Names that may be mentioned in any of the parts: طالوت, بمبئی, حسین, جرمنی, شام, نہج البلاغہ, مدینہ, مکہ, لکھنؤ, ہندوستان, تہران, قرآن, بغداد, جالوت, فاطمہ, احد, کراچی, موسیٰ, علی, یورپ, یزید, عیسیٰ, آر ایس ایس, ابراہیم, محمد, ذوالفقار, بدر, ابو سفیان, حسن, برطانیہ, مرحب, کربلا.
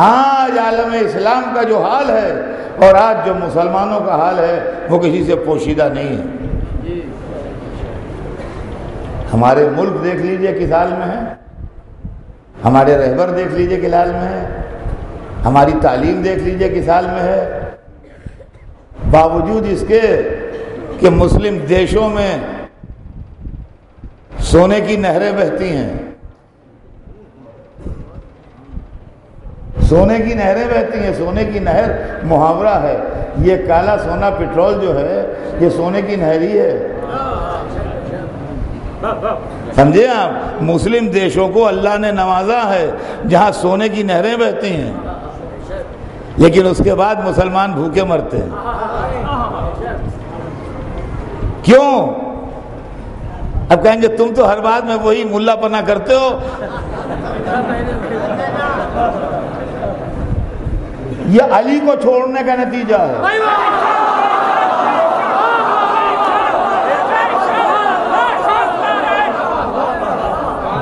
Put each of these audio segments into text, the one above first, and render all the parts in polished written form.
آج عالم اسلام کا جو حال ہے اور آج جو مسلمانوں کا حال ہے وہ کسی سے پوشیدہ نہیں ہے. ہمارے ملک دیکھ لیجئے کس حال میں ہے, ہمارے رہبر دیکھ لیجئے کس حال میں ہے, ہماری تعلیم دیکھ لیجئے کس حال میں ہے. باوجود اس کے کہ مسلم دیشوں میں سونے کی نہریں بہتی ہیں, سونے کی نہریں بہتی ہیں. سونے کی نہر محاورہ ہے, یہ کالا سونا پیٹرول جو ہے یہ سونے کی نہر ہی ہے. سمجھے آپ, مسلم دیشوں کو اللہ نے نوازا ہے جہاں سونے کی نہریں بہتی ہیں, لیکن اس کے بعد مسلمان بھوکے مرتے ہیں. کیوں؟ اب کہیں گے تم تو ہر بات میں وہی ملا پنا کرتے ہو. یہ علی کو چھوڑنے کا نتیجہ ہے.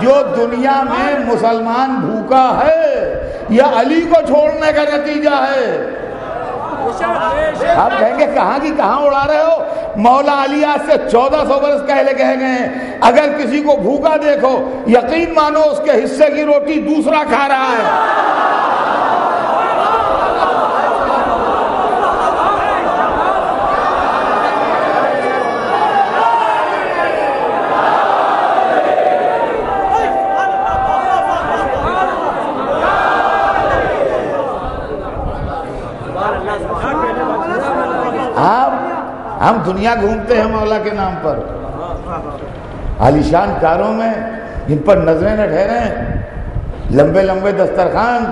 جو دنیا میں مسلمان بھوکا ہے یہ علی کو چھوڑنے کا نتیجہ ہے. آپ کہیں گے کہاں کی کہاں اڑا رہے ہو, مولا علی آج سے 1400 برس پہلے کہہ گئے ہیں, اگر کسی کو بھوکا دیکھو یقین مانو اس کے حصے کی روٹی دوسرا کھا رہا ہے. ہم دنیا گھومتے ہیں مولا کے نام پر, عالیشان کاروں میں جن پر نظریں نہ ٹھہریں, لمبے لمبے دسترخوان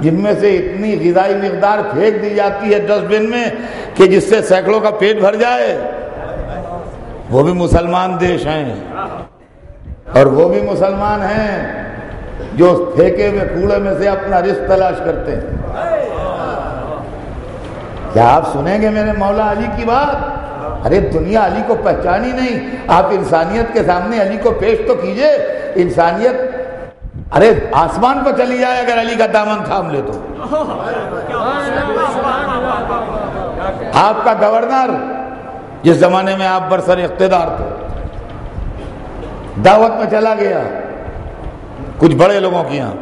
جن میں سے اتنی غذائی مقدار پھینک دی جاتی ہے ڈسٹ بن میں کہ جس سے سینکڑوں کا پیٹ بھر جائے. وہ بھی مسلمان دیش ہیں, اور وہ بھی مسلمان ہیں جو پھینکے ہوئے کوڑے میں سے اپنا رزق تلاش کرتے ہیں. کیا آپ سنیں گے میرے مولا علی کی بات؟ ارے دنیا علی کو پہچانی نہیں. آپ انسانیت کے سامنے علی کو پیش تو کیجئے. انسانیت ارے آسمان پر چلی جائے اگر علی کا دامن تھام لے تو. آپ کا گورنر جس زمانے میں آپ برسر اقتدار تھے دعوت میں چلا گیا کچھ بڑے لوگوں کے یہاں.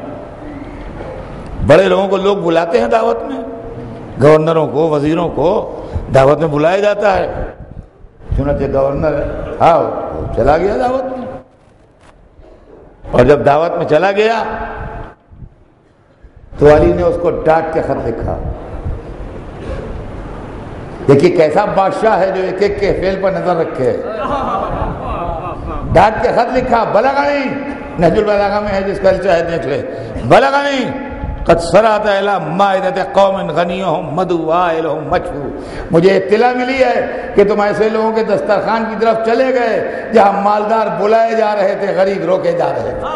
بڑے لوگوں کو لوگ بلاتے ہیں دعوت میں, گورنروں کو وزیروں کو دعوت میں بلایا جاتا ہے. چنانچہ گورنر ہاں چلا گیا دعوت میں, اور جب دعوت میں چلا گیا تو علی نے اس کو ڈانٹ کے خط لکھا. دیکھیے کیسا بادشاہ ہے جو ایک ایک کے فعل پر نظر رکھے. ڈانٹ کے خط لکھا, بلغنی, نہج البلاغہ میں ہے جس کا چاہے دیکھ لے, بلغنی قد سرات الا مائدت قوم غنیہم مدو وائلہم مچھو, مجھے اطلاع ملی ہے کہ تم ایسے لوگوں کے دسترخوان کی طرف چلے گئے جہاں مالدار بلائے جا رہے تھے غریب روکے جا رہے تھے.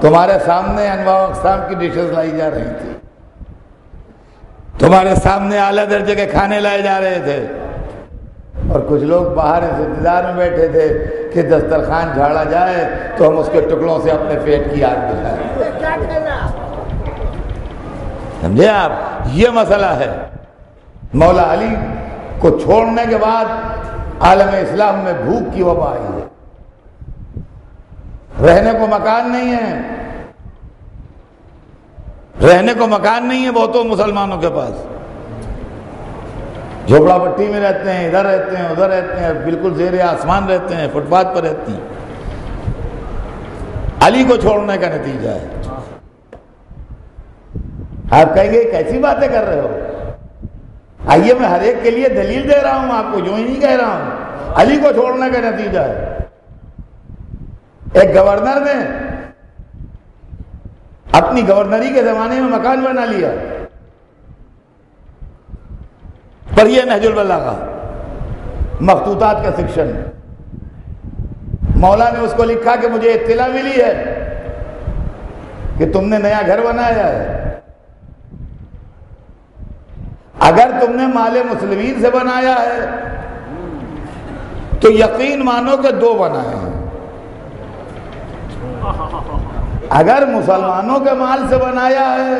تمہارے سامنے انواع و اقسام کی ڈشز لائی جا رہی تھی, تمہارے سامنے اعلیٰ درجے کے کھانے لائے جا رہے تھے, اور کچھ لوگ باہر اس انتظار میں بیٹھے تھے کہ دسترخوان جھاڑا جائے تو ہم اس کے ٹکڑوں سے اپنے پیٹ کی آگ بجھائیں. سمجھے آپ, یہ مسئلہ ہے. مولا علی کو چھوڑنے کے بعد عالم اسلام میں بھوک کی وبا آئی ہے. رہنے کو مکان نہیں ہے, رہنے کو مکان نہیں ہے. بہتوں مسلمانوں کے پاس جھوپڑا پٹی میں رہتے ہیں, ادھر رہتے ہیں ادھر رہتے ہیں, بالکل زیر آسمان رہتے ہیں, فٹ پاتھ پر رہتے ہیں. علی کو چھوڑنے کا نتیجہ ہے. آپ کہیں گے کیسی باتیں کر رہے ہو؟ آئیے میں ہر ایک کے لیے دلیل دے رہا ہوں, آپ کو جو ہی نہیں کہہ رہا ہوں. علی کو چھوڑنے کا نتیجہ ہے. ایک گورنر نے اپنی گورنری کے زمانے میں مکان بنا لیا, پڑھیے نہج البلاغہ مخطوطات کا سیکشن. مولا نے اس کو لکھا کہ مجھے اطلاع ملی ہے کہ تم نے نیا گھر بنایا ہے, اگر تم نے مال مسلمین سے بنایا ہے تو یقین مانو کہ دو بنائے ہیں, اگر مسلمانوں کے مال سے بنایا ہے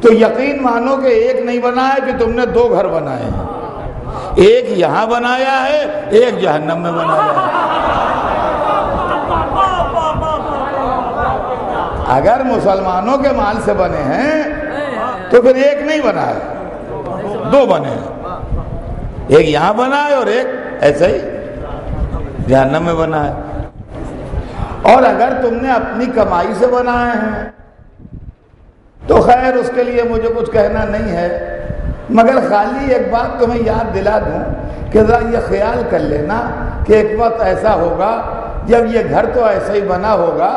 تو یقین مانو کہ ایک نہیں بنایا کہ تم نے دو گھر بنائے ہیں، ایک یہاں بنایا ہے، ایک جہنم میں بنایا ہے۔ اگر مسلمانوں کے مال سے بنے ہیں تو پھر ایک نہیں بنا ہے، دو بنے ہیں، ایک یہاں بنا ہے اور ایک ایسے ہی جہنم میں بنا ہے۔ اور اگر تم نے اپنی کمائی سے بنائے ہیں تو خیر، اس کے لیے مجھے کچھ کہنا نہیں ہے، مگر خالی ایک بات تمہیں یاد دلا دوں کہ ذرا یہ خیال کر لینا کہ ایک وقت ایسا ہوگا جب یہ گھر تو ایسا ہی بنا ہوگا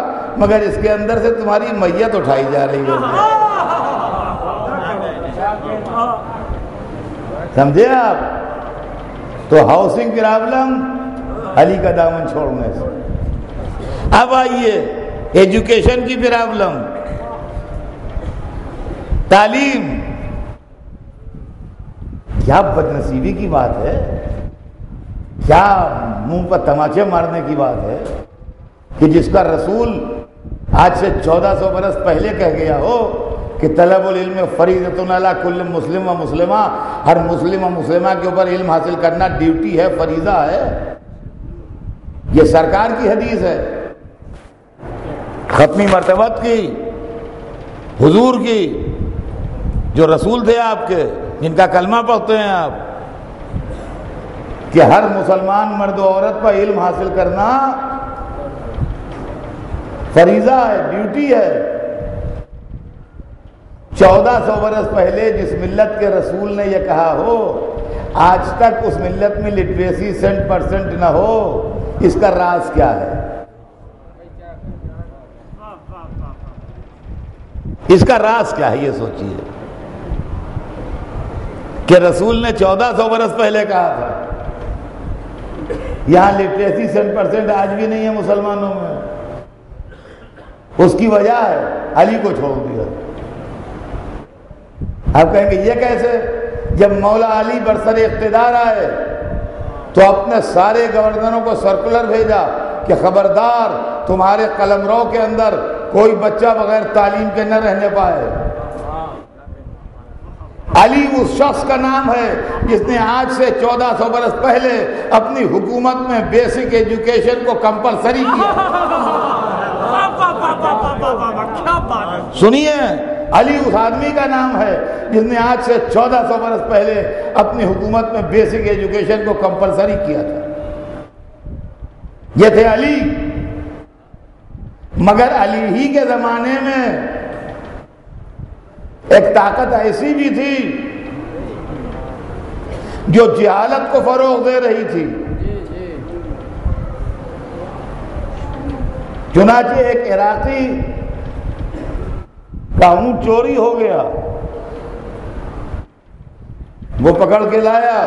مگر اس کے اندر سے تمہاری میت اٹھائی جا رہی ہوگی، سمجھے آپ؟ تو ہاؤسنگ پرابلم علی کا دامن چھوڑنے سے۔ اب آئیے ایجوکیشن کی پرابلم، تعلیم۔ کیا بدنصیبی کی بات ہے، کیا منہ پر تماچے مارنے کی بات ہے کہ جس کا رسول آج سے 1400 برس پہلے کہہ گیا ہو کہ طلب العلم فریضۃ علی کل مسلم و مسلمہ، ہر مسلم و مسلمہ کے اوپر علم حاصل کرنا ڈیوٹی ہے، فریضہ ہے۔ یہ سرکار کی حدیث ہے، ختمی مرتبت کی، حضور کی، جو رسول تھے آپ کے، جن کا کلمہ پڑھتے ہیں آپ، کہ ہر مسلمان مرد و عورت پر علم حاصل کرنا فریضہ ہے، ڈیوٹی ہے۔ 1400 برس پہلے جس ملت کے رسول نے یہ کہا ہو، آج تک اس ملت میں لٹریسی 100% نہ ہو، اس کا راز کیا ہے؟ اس کا راز کیا ہے، یہ سوچیے کہ رسول نے 1400 برس پہلے کہا تھا، یہاں لٹریسی 100% آج بھی نہیں ہے مسلمانوں میں، اس کی وجہ ہے علی کو چھوڑ دیا۔ آپ کہیں گے یہ کیسے؟ جب مولا علی برسر اقتدار آئے تو اپنے سارے گورنروں کو سرکولر بھیجا کہ خبردار، تمہارے قلمرو کے اندر کوئی بچہ بغیر تعلیم کے نہ رہنے پائے۔ علی اس شخص کا نام ہے جس نے آج سے 1400 برس پہلے اپنی حکومت میں بیسک ایجوکیشن کو کمپلسری کیا۔ سنیے، علی اس آدمی کا نام ہے جس نے آج سے 1400 برس پہلے اپنی حکومت میں بیسک ایجوکیشن کو کمپلسری کیا تھا۔ یہ تھے علی۔ مگر علی ہی کے زمانے میں ایک طاقت ایسی بھی تھی جو جہالت کو فروغ دے رہی تھی، چنانچہ ایک عراقی کا اونٹ چوری ہو گیا، وہ پکڑ کے لایا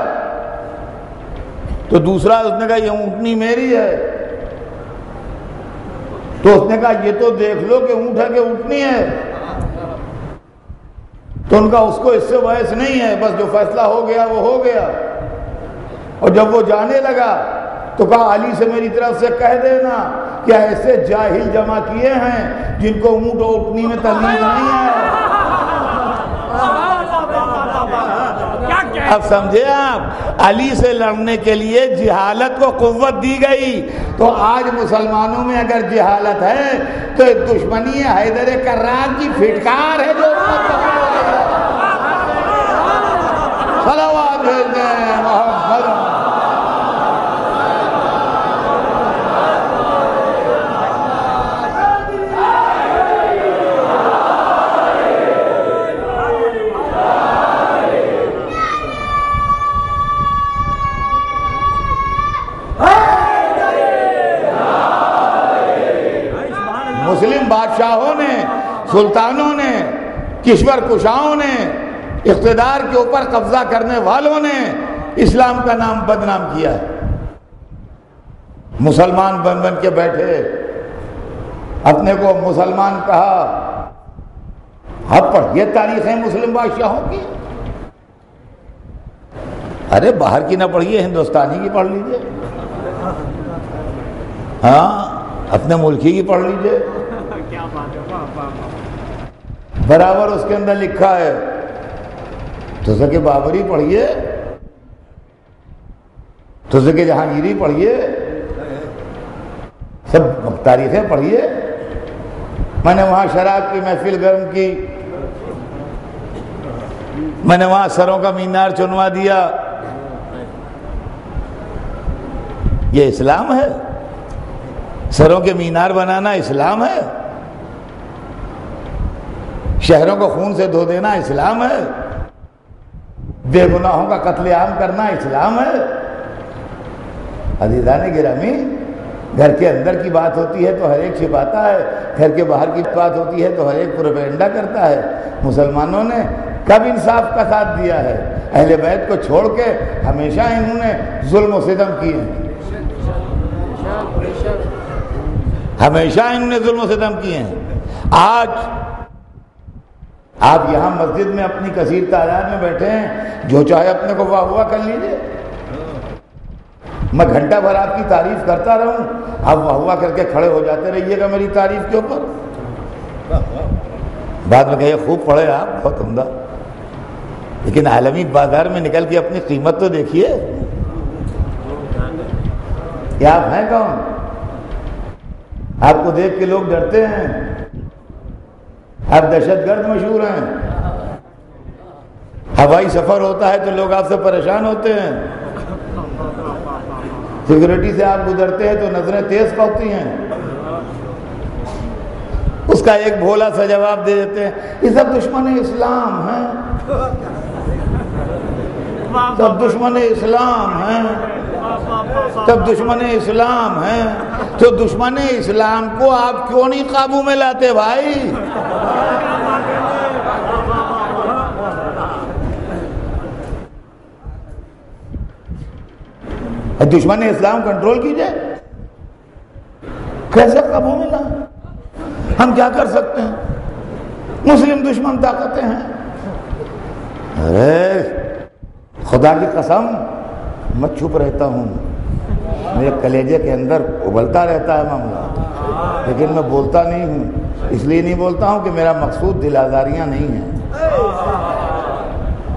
تو دوسرا اس نے کہا یہ اونٹنی میری ہے، تو اس نے کہا یہ تو دیکھ لو کہ اونٹ ہے کہ اونٹنی ہے، تو ان کا اس کو اس سے بحث نہیں ہے، بس جو فیصلہ ہو گیا وہ ہو گیا۔ اور جب وہ جانے لگا تو کہا علی سے میری طرف سے کہہ دینا کہ ایسے جاہل جمع کیے ہیں جن کو اونٹ اور اونٹنی میں تمیز نہیں ہے۔ اب سمجھے آپ، علی سے لڑنے کے لیے جہالت کو قوت دی گئی۔ تو آج مسلمانوں میں اگر جہالت ہے تو دشمنی حیدر کرار کی پھٹکار ہے، جو صلوات بھیجتے ہیں محمد۔ مسلم بادشاہوں نے، سلطانوں نے، کشور کشاؤں نے، اقتدار کے اوپر قبضہ کرنے والوں نے اسلام کا نام بدنام کیا ہے۔ مسلمان بن بن کے بیٹھے، اپنے کو مسلمان کہا۔ اب پڑھیے تاریخیں مسلم بادشاہوں کی، ارے باہر کی نہ پڑھیے، ہندوستانی کی پڑھ لیجئے، ہاں اپنے ملکی کی پڑھ لیجئے۔ برابر اس کے اندر لکھا ہے تو سکے بابری پڑھیے، تو سکے جہانگیری پڑھیے، سب تاریخیں پڑھیے. میں نے وہاں شراب کی محفل گرم کی، میں نے وہاں سروں کا مینار چنوا دیا. یہ اسلام ہے؟ سروں کے مینار بنانا اسلام ہے؟ شہروں کو خون سے دھو دینا اسلام ہے؟ بے گناہوں کا قتل عام کرنا اسلام ہے؟ عزیزان گرامی، گھر کے اندر کی بات ہوتی ہے تو ہر ایک چھپاتا ہے، گھر کے باہر کی بات ہوتی ہے تو ہر ایک پروپیگنڈا کرتا ہے. مسلمانوں نے کب انصاف کا ساتھ دیا ہے؟ اہل بیت کو چھوڑ کے ہمیشہ انہوں نے ظلم و ستم کیے ہیں، ہمیشہ انہوں نے ظلم و ستم کیے ہیں. آج آپ یہاں مسجد میں اپنی کثیر تعداد میں بیٹھے ہیں، جو چاہے اپنے کو واہ واہ کر لیجیے. میں گھنٹہ بھر آپ کی تعریف کرتا رہوں، آپ واہ واہ کر کے کھڑے ہو جاتے رہیے گا میری تعریف کے اوپر. بعد میں کہیے خوب پڑھے آپ، بہت عمدہ، لیکن عالمی بازار میں نکل کے اپنی قیمت تو دیکھیے. کیا آپ ہیں کون؟ آپ کو دیکھ کے لوگ ڈرتے ہیں، آپ دہشت گرد مشہور ہیں، ہوائی سفر ہوتا ہے تو لوگ آپ سے پریشان ہوتے ہیں، سیکورٹی سے آپ گزرتے ہیں تو نظریں تیز پڑتی ہیں، اس کا ایک بھولا سا جواب دے دیتے ہیں. یہ سب دشمن اسلام ہیں، سب دشمن اسلام ہیں، سب دشمن اسلام ہیں. تو دشمن اسلام کو آپ کیوں نہیں قابو میں لاتے بھائی؟ دشمن اسلام کنٹرول کیجئے، کیسے قابو میں لا؟ ہم کیا کر سکتے ہیں؟ مسلم دشمن طاقتیں ہیں. ارے خدا کی قسم میں چھپ رہتا ہوں، میرے کلیجے کے اندر ابلتا رہتا ہے معاملہ، لیکن میں بولتا نہیں ہوں. اس لیے نہیں بولتا ہوں کہ میرا مقصود دل آزاریاں نہیں ہیں،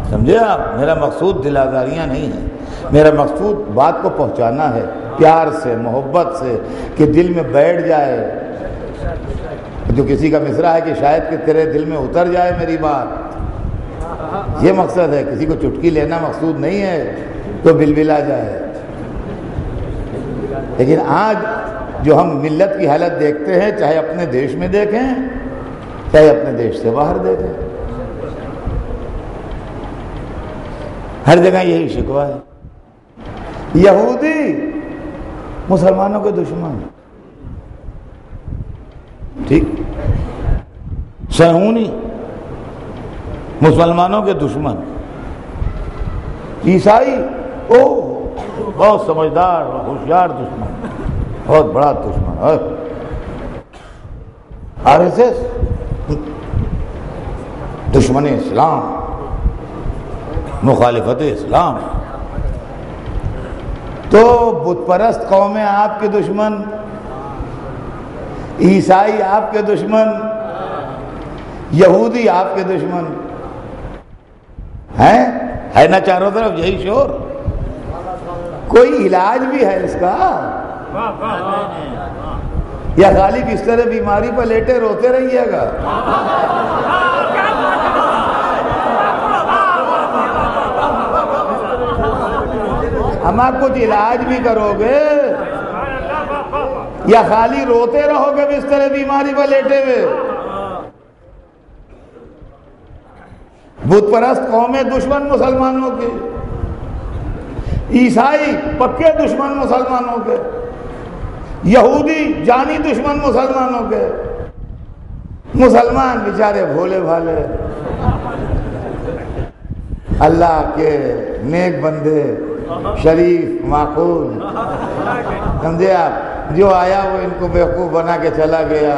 سمجھے آپ؟ میرا مقصود دل آزاریاں نہیں ہیں، میرا مقصود بات کو پہنچانا ہے پیار سے، محبت سے، کہ دل میں بیٹھ جائے. جو کسی کا مصرع ہے کہ شاید کہ تیرے دل میں اتر جائے میری بات، یہ مقصد ہے. کسی کو چٹکی لینا مقصود نہیں ہے تو بلبلا جائے. لیکن آج جو ہم ملت کی حالت دیکھتے ہیں، چاہے اپنے دیش میں دیکھیں چاہے اپنے دیش سے باہر دیکھیں، ہر جگہ یہی شکوہ ہے، یہودی مسلمانوں کے دشمن. ٹھیک، صہیونی مسلمانوں کے دشمن، عیسائی او بہت سمجھدار ہوشیار دشمن، بہت بڑا دشمن ہے. آر ایس ایس دشمن اسلام، مخالفت اسلام. تو بت پرست قومیں آپ کے دشمن، عیسائی آپ کے دشمن، یہودی آپ کے دشمن ہیں. ہے نا چاروں طرف یہی شور؟ کوئی علاج بھی ہے اس کا؟ یا خالی کس طرح بیماری پر لیٹے روتے رہیے گا؟ ہم آپ کچھ علاج بھی کرو گے یا خالی روتے رہو گے اس طرح بیماری پر لیٹے ہوئے؟ بت پرست قومیں دشمن مسلمانوں کے، عیسائی پکے دشمن مسلمانوں کے، یہودی جانی دشمن مسلمانوں کے. مسلمان بیچارے بھولے بھالے، اللہ کے نیک بندے، شریف معقول، سمجھے آپ؟ جو آیا وہ ان کو بیوقوف بنا کے چلا گیا،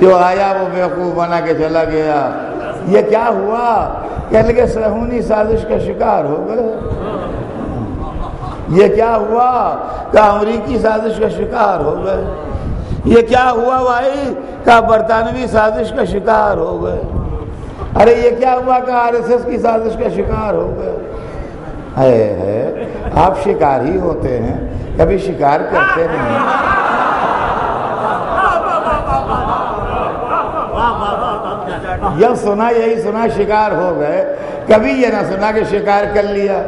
جو آیا وہ بیوقوف بنا کے چلا گیا. یہ کیا ہوا؟ کہنے لگے صہیونی سازش کا شکار ہو گئے. یہ کیا ہوا کہ امریکی سازش کا شکار ہو گئے. یہ کیا ہوا بھائی؟ کہا برطانوی سازش کا شکار ہو گئے. ارے یہ کیا ہوا؟ کہا آر ایس ایس کی سازش کا شکار ہو گئے. ہے آپ شکار ہی ہوتے ہیں, کبھی شکار کرتے نہیں. یہ سنا یہی سنا شکار ہو گئے, کبھی یہ نہ سنا کہ شکار کر لیا.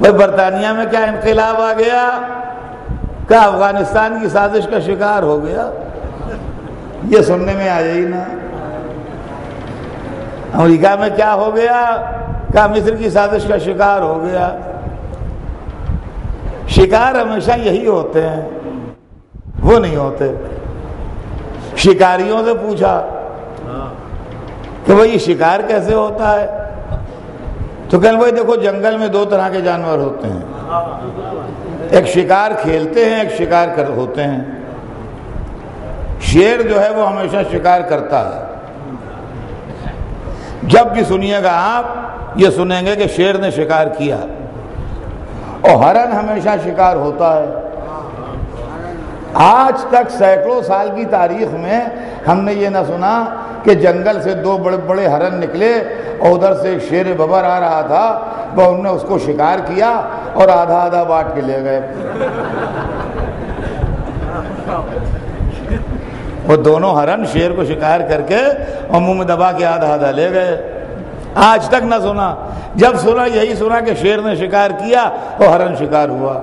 بھائی برطانیہ میں کیا انقلاب آ گیا؟ کہا افغانستان کی سازش کا شکار ہو گیا. یہ سننے میں آیا ہی نہ. امریکہ میں کیا ہو گیا؟ کہا مصر کی سازش کا شکار ہو گیا. شکار ہمیشہ یہی ہوتے ہیں, وہ نہیں ہوتے. شکاریوں سے پوچھا کہ بھائی یہ شکار کیسے ہوتا ہے, تو کہنے بھائی دیکھو جنگل میں دو طرح کے جانور ہوتے ہیں, ایک شکار کھیلتے ہیں, ایک شکار ہوتے ہیں. شیر جو ہے وہ ہمیشہ شکار کرتا ہے. جب بھی سنیے گا آپ یہ سنیں گے کہ شیر نے شکار کیا. اور ہرن ہمیشہ شکار ہوتا ہے. آج تک سینکڑوں سال کی تاریخ میں ہم نے یہ نہ سنا کہ جنگل سے دو بڑے بڑے ہرن نکلے اور ادھر سے ایک شیر ببر آ رہا تھا, وہ انہوں نے اس کو شکار کیا اور آدھا آدھا بانٹ کے لے گئے. وہ دونوں ہرن شیر کو شکار کر کے اور منہ میں دبا کے آدھا آدھا لے گئے. آج تک نہ سنا. جب سنا یہی سنا کہ شیر نے شکار کیا اور ہرن شکار ہوا.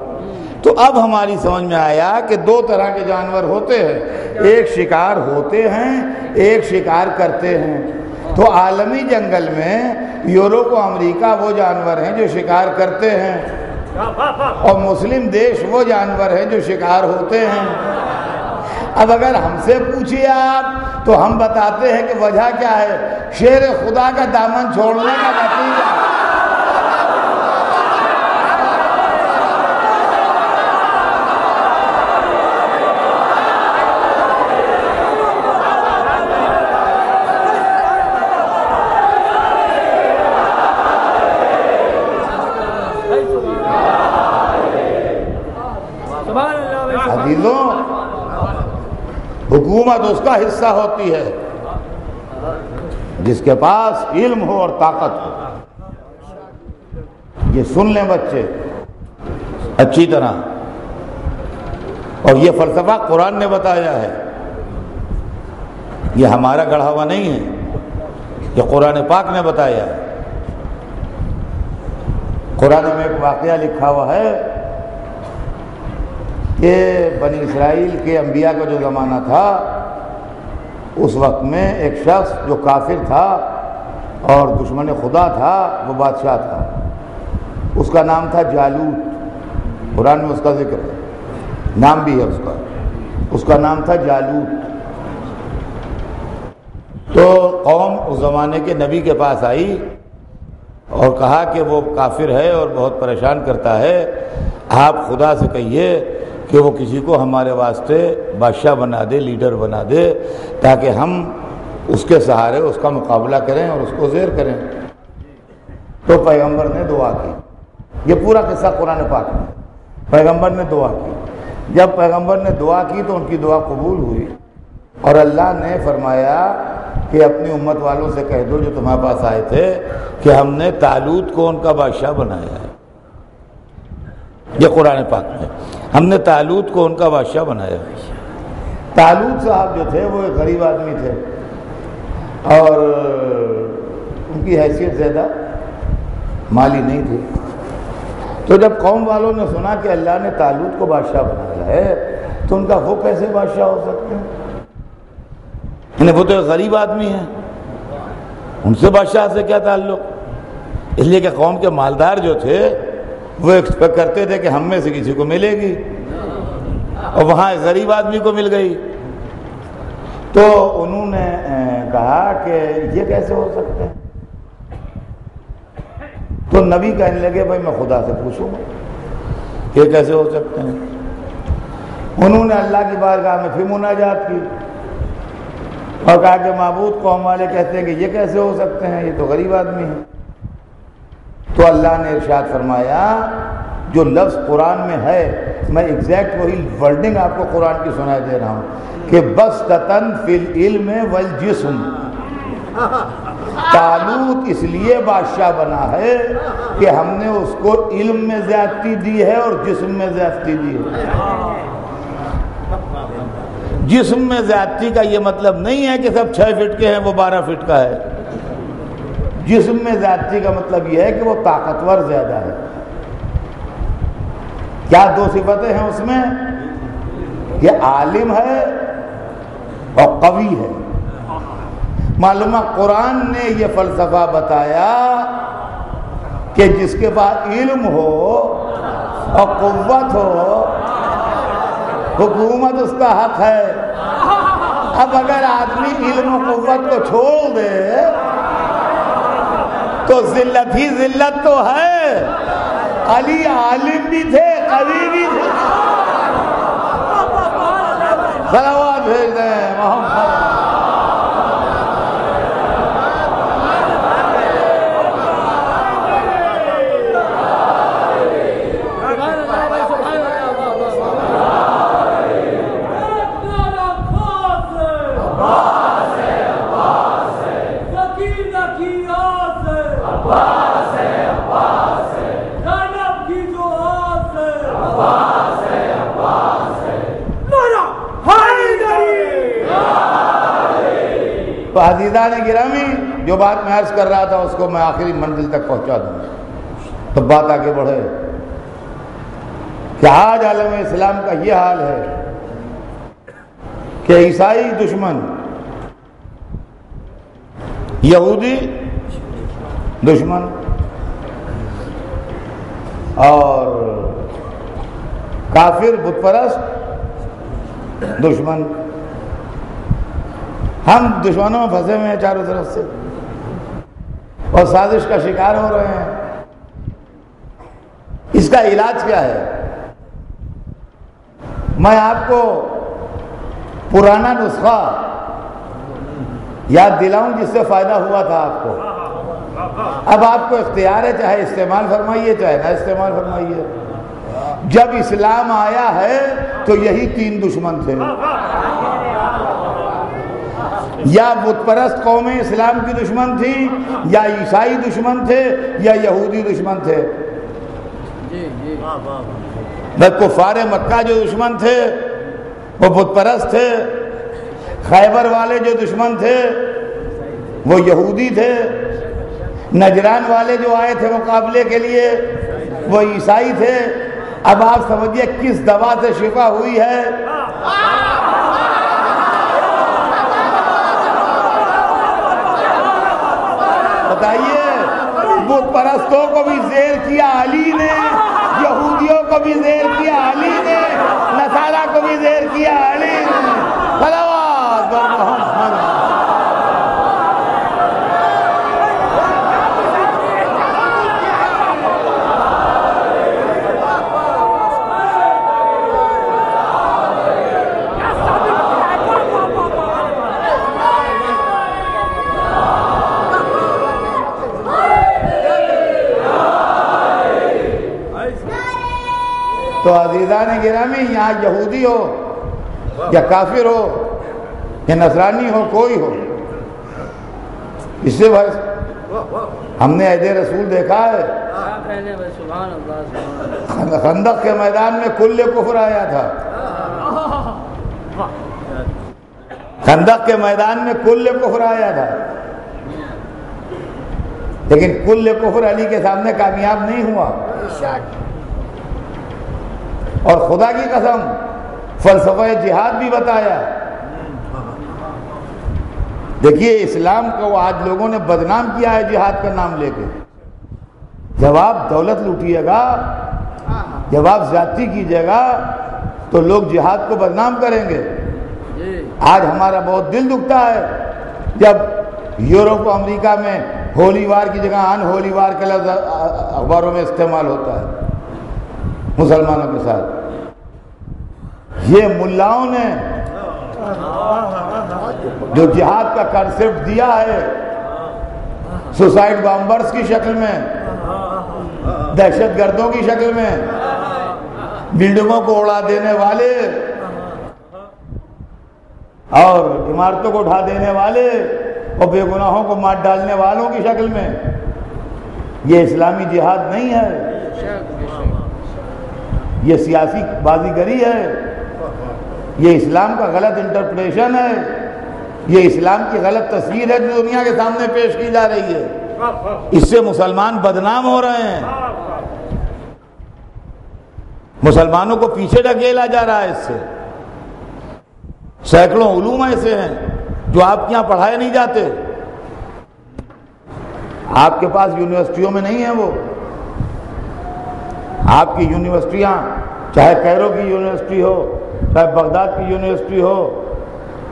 تو اب ہماری سمجھ میں آیا کہ دو طرح کے جانور ہوتے ہیں, ایک شکار ہوتے ہیں, ایک شکار کرتے ہیں. تو عالمی جنگل میں یورپ و امریکہ وہ جانور ہیں جو شکار کرتے ہیں, اور مسلم دیش وہ جانور ہیں جو شکار ہوتے ہیں. اب اگر ہم سے پوچھیے آپ تو ہم بتاتے ہیں کہ وجہ کیا ہے. شیر خدا کا دامن چھوڑنے کا نتیجہ. حدیثوں حکومت اس کا حصہ ہوتی ہے جس کے پاس علم ہو اور طاقت ہو. یہ سن لیں بچے اچھی طرح, اور یہ فلسفہ قرآن نے بتایا ہے, یہ ہمارا گڑھا ہوا نہیں ہے, یہ قرآن پاک نے بتایا ہے. قرآن میں ایک واقعہ لکھا ہوا ہے کہ بنی اسرائیل کے انبیاء کا جو زمانہ تھا اس وقت میں ایک شخص جو کافر تھا اور دشمن خدا تھا, وہ بادشاہ تھا. اس کا نام تھا جالوت. قرآن میں اس کا ذکر ہے, نام بھی ہے اس کا. اس کا نام تھا جالوت. تو قوم اس زمانے کے نبی کے پاس آئی اور کہا کہ وہ کافر ہے اور بہت پریشان کرتا ہے, آپ خدا سے کہیے کہ وہ کسی کو ہمارے واسطے بادشاہ بنا دے, لیڈر بنا دے, تاکہ ہم اس کے سہارے اس کا مقابلہ کریں اور اس کو زیر کریں. تو پیغمبر نے دعا کی. یہ پورا قصہ قرآن پاک میں. پیغمبر نے دعا کی. جب پیغمبر نے دعا کی تو ان کی دعا قبول ہوئی, اور اللہ نے فرمایا کہ اپنی امت والوں سے کہہ دو جو تمہارے پاس آئے تھے کہ ہم نے طالوت کو ان کا بادشاہ بنایا ہے. یہ قرآن پاک میں, ہم نے طالوت کو ان کا بادشاہ بنایا. طالوت صاحب جو تھے وہ ایک غریب آدمی تھے, اور ان کی حیثیت زیادہ مالی نہیں تھی. تو جب قوم والوں نے سنا کہ اللہ نے طالوت کو بادشاہ بنایا ہے تو ان کا وہ کیسے بادشاہ ہو سکتے ہیں, یعنی وہ تو ایک غریب آدمی ہے, ان سے بادشاہ سے کیا تعلق. اس لیے کہ قوم کے مالدار جو تھے وہ ایکسپیکٹ کرتے تھے کہ ہم میں سے کسی کو ملے گی, اور وہاں غریب آدمی کو مل گئی. تو انہوں نے کہا کہ یہ کیسے ہو سکتا ہے. تو نبی کہنے لگے بھائی میں خدا سے پوچھوں گا یہ کیسے ہو سکتے ہیں. انہوں نے اللہ کی بارگاہ میں پھر مناجات کی اور کہا کہ معبود قوم والے کہتے ہیں کہ یہ کیسے ہو سکتے ہیں, یہ تو غریب آدمی ہے. تو اللہ نے ارشاد فرمایا جو لفظ قرآن میں ہے میں ایگزیکٹ وہی ورڈنگ آپ کو قرآن کی سنا دے رہا ہوں کہ بس تتن فی العلم والجسم. طالوت اس لیے بادشاہ بنا ہے کہ ہم نے اس کو علم میں زیادتی دی ہے اور جسم میں زیادتی دی ہے. جسم میں زیادتی کا یہ مطلب نہیں ہے کہ سب 6 فٹ کے ہیں وہ 12 فٹ کا ہے. جسم میں زیادتی کا مطلب یہ ہے کہ وہ طاقتور زیادہ ہے. کیا 2 صفتیں ہیں اس میں کہ عالم ہے اور قوی ہے. معلوم قرآن نے یہ فلسفہ بتایا کہ جس کے پاس علم ہو اور قوت ہو حکومت اس کا حق ہے. اب اگر آدمی علم و قوت کو چھوڑ دے تو ذلت ہی ذلت تو ہے. علی عالم بھی تھے قوی بھی تھے. صلوات بھیج دیں محمد. عزیزان گرامی جو بات میں عرض کر رہا تھا اس کو میں آخری منزل تک پہنچا دوں تو بات آگے بڑھے کہ آج عالم اسلام کا یہ حال ہے کہ عیسائی دشمن یہودی دشمن اور کافر بت پرست دشمن ہم دشمنوں میں پھنسے ہوئے ہیں چاروں طرف سے اور سازش کا شکار ہو رہے ہیں. اس کا علاج کیا ہے؟ میں آپ کو پرانا نسخہ یاد دلاؤں جس سے فائدہ ہوا تھا آپ کو. اب آپ کو اختیار ہے چاہے استعمال فرمائیے چاہے نہ استعمال فرمائیے. جب اسلام آیا ہے تو یہی 3 دشمن تھے. یا بت پرست قومیں اسلام کی دشمن تھیں یا عیسائی دشمن تھے یا یہودی دشمن تھے. کفار مکہ جو دشمن تھے وہ بت پرست تھے. خیبر والے جو دشمن تھے وہ یہودی تھے. نجران والے جو آئے تھے مقابلے کے لیے وہ عیسائی تھے. اب آپ سمجھیے کس دوا سے شفا ہوئی ہے. بتائیے بت پرستوں کو بھی زیر کیا علی نے, یہودیوں کو بھی زیر کیا علی نے, نصارہ کو بھی زیر کیا علی نے. صلوات بر محمد. تو عزیزان گرامی یہاں یہودی ہو یا کافر ہو یا نصرانی ہو کوئی ہو اس سے ہم نے عہد رسول دیکھا ہے. خندق کے میدان میں کل کفر آیا تھا. خندق کے میدان میں کل کفر آیا تھا لیکن کل کفر علی کے سامنے کامیاب نہیں ہوا. اور خدا کی قسم فلسفہ جہاد بھی بتایا. دیکھیے اسلام کو آج لوگوں نے بدنام کیا ہے جہاد کا نام لے کے. جب آپ دولت لوٹیے گا جب آپ زیادتی کیجیے گا تو لوگ جہاد کو بدنام کریں گے. آج ہمارا بہت دل دکھتا ہے جب یورپ اور امریکہ میں ہولی وار کی جگہ ان ہولی وار کا لفظ اخباروں میں استعمال ہوتا ہے مسلمانوں کے ساتھ. یہ ملاؤں نے جو جہاد کا کانسیپٹ دیا ہے سوسائڈ بامبرز کی شکل میں دہشت گردوں کی شکل میں بلڈنگوں کو اڑا دینے والے اور عمارتوں کو اٹھا دینے والے اور بے گناہوں کو مار ڈالنے والوں کی شکل میں. یہ اسلامی جہاد نہیں ہے، یہ سیاسی بازیگری ہے، یہ اسلام کا غلط انٹرپریٹیشن ہے، یہ اسلام کی غلط تصویر ہے جو دنیا کے سامنے پیش کی جا رہی ہے. اس سے مسلمان بدنام ہو رہے ہیں، مسلمانوں کو پیچھے ڈھکیلا جا رہا ہے. اس سے سینکڑوں علوم ایسے ہیں جو آپ کے یہاں پڑھائے نہیں جاتے، آپ کے پاس یونیورسٹیوں میں نہیں ہیں. وہ آپ کی یونیورسٹیاں چاہے قاہرہ کی یونیورسٹی ہو، چاہے بغداد کی یونیورسٹی ہو،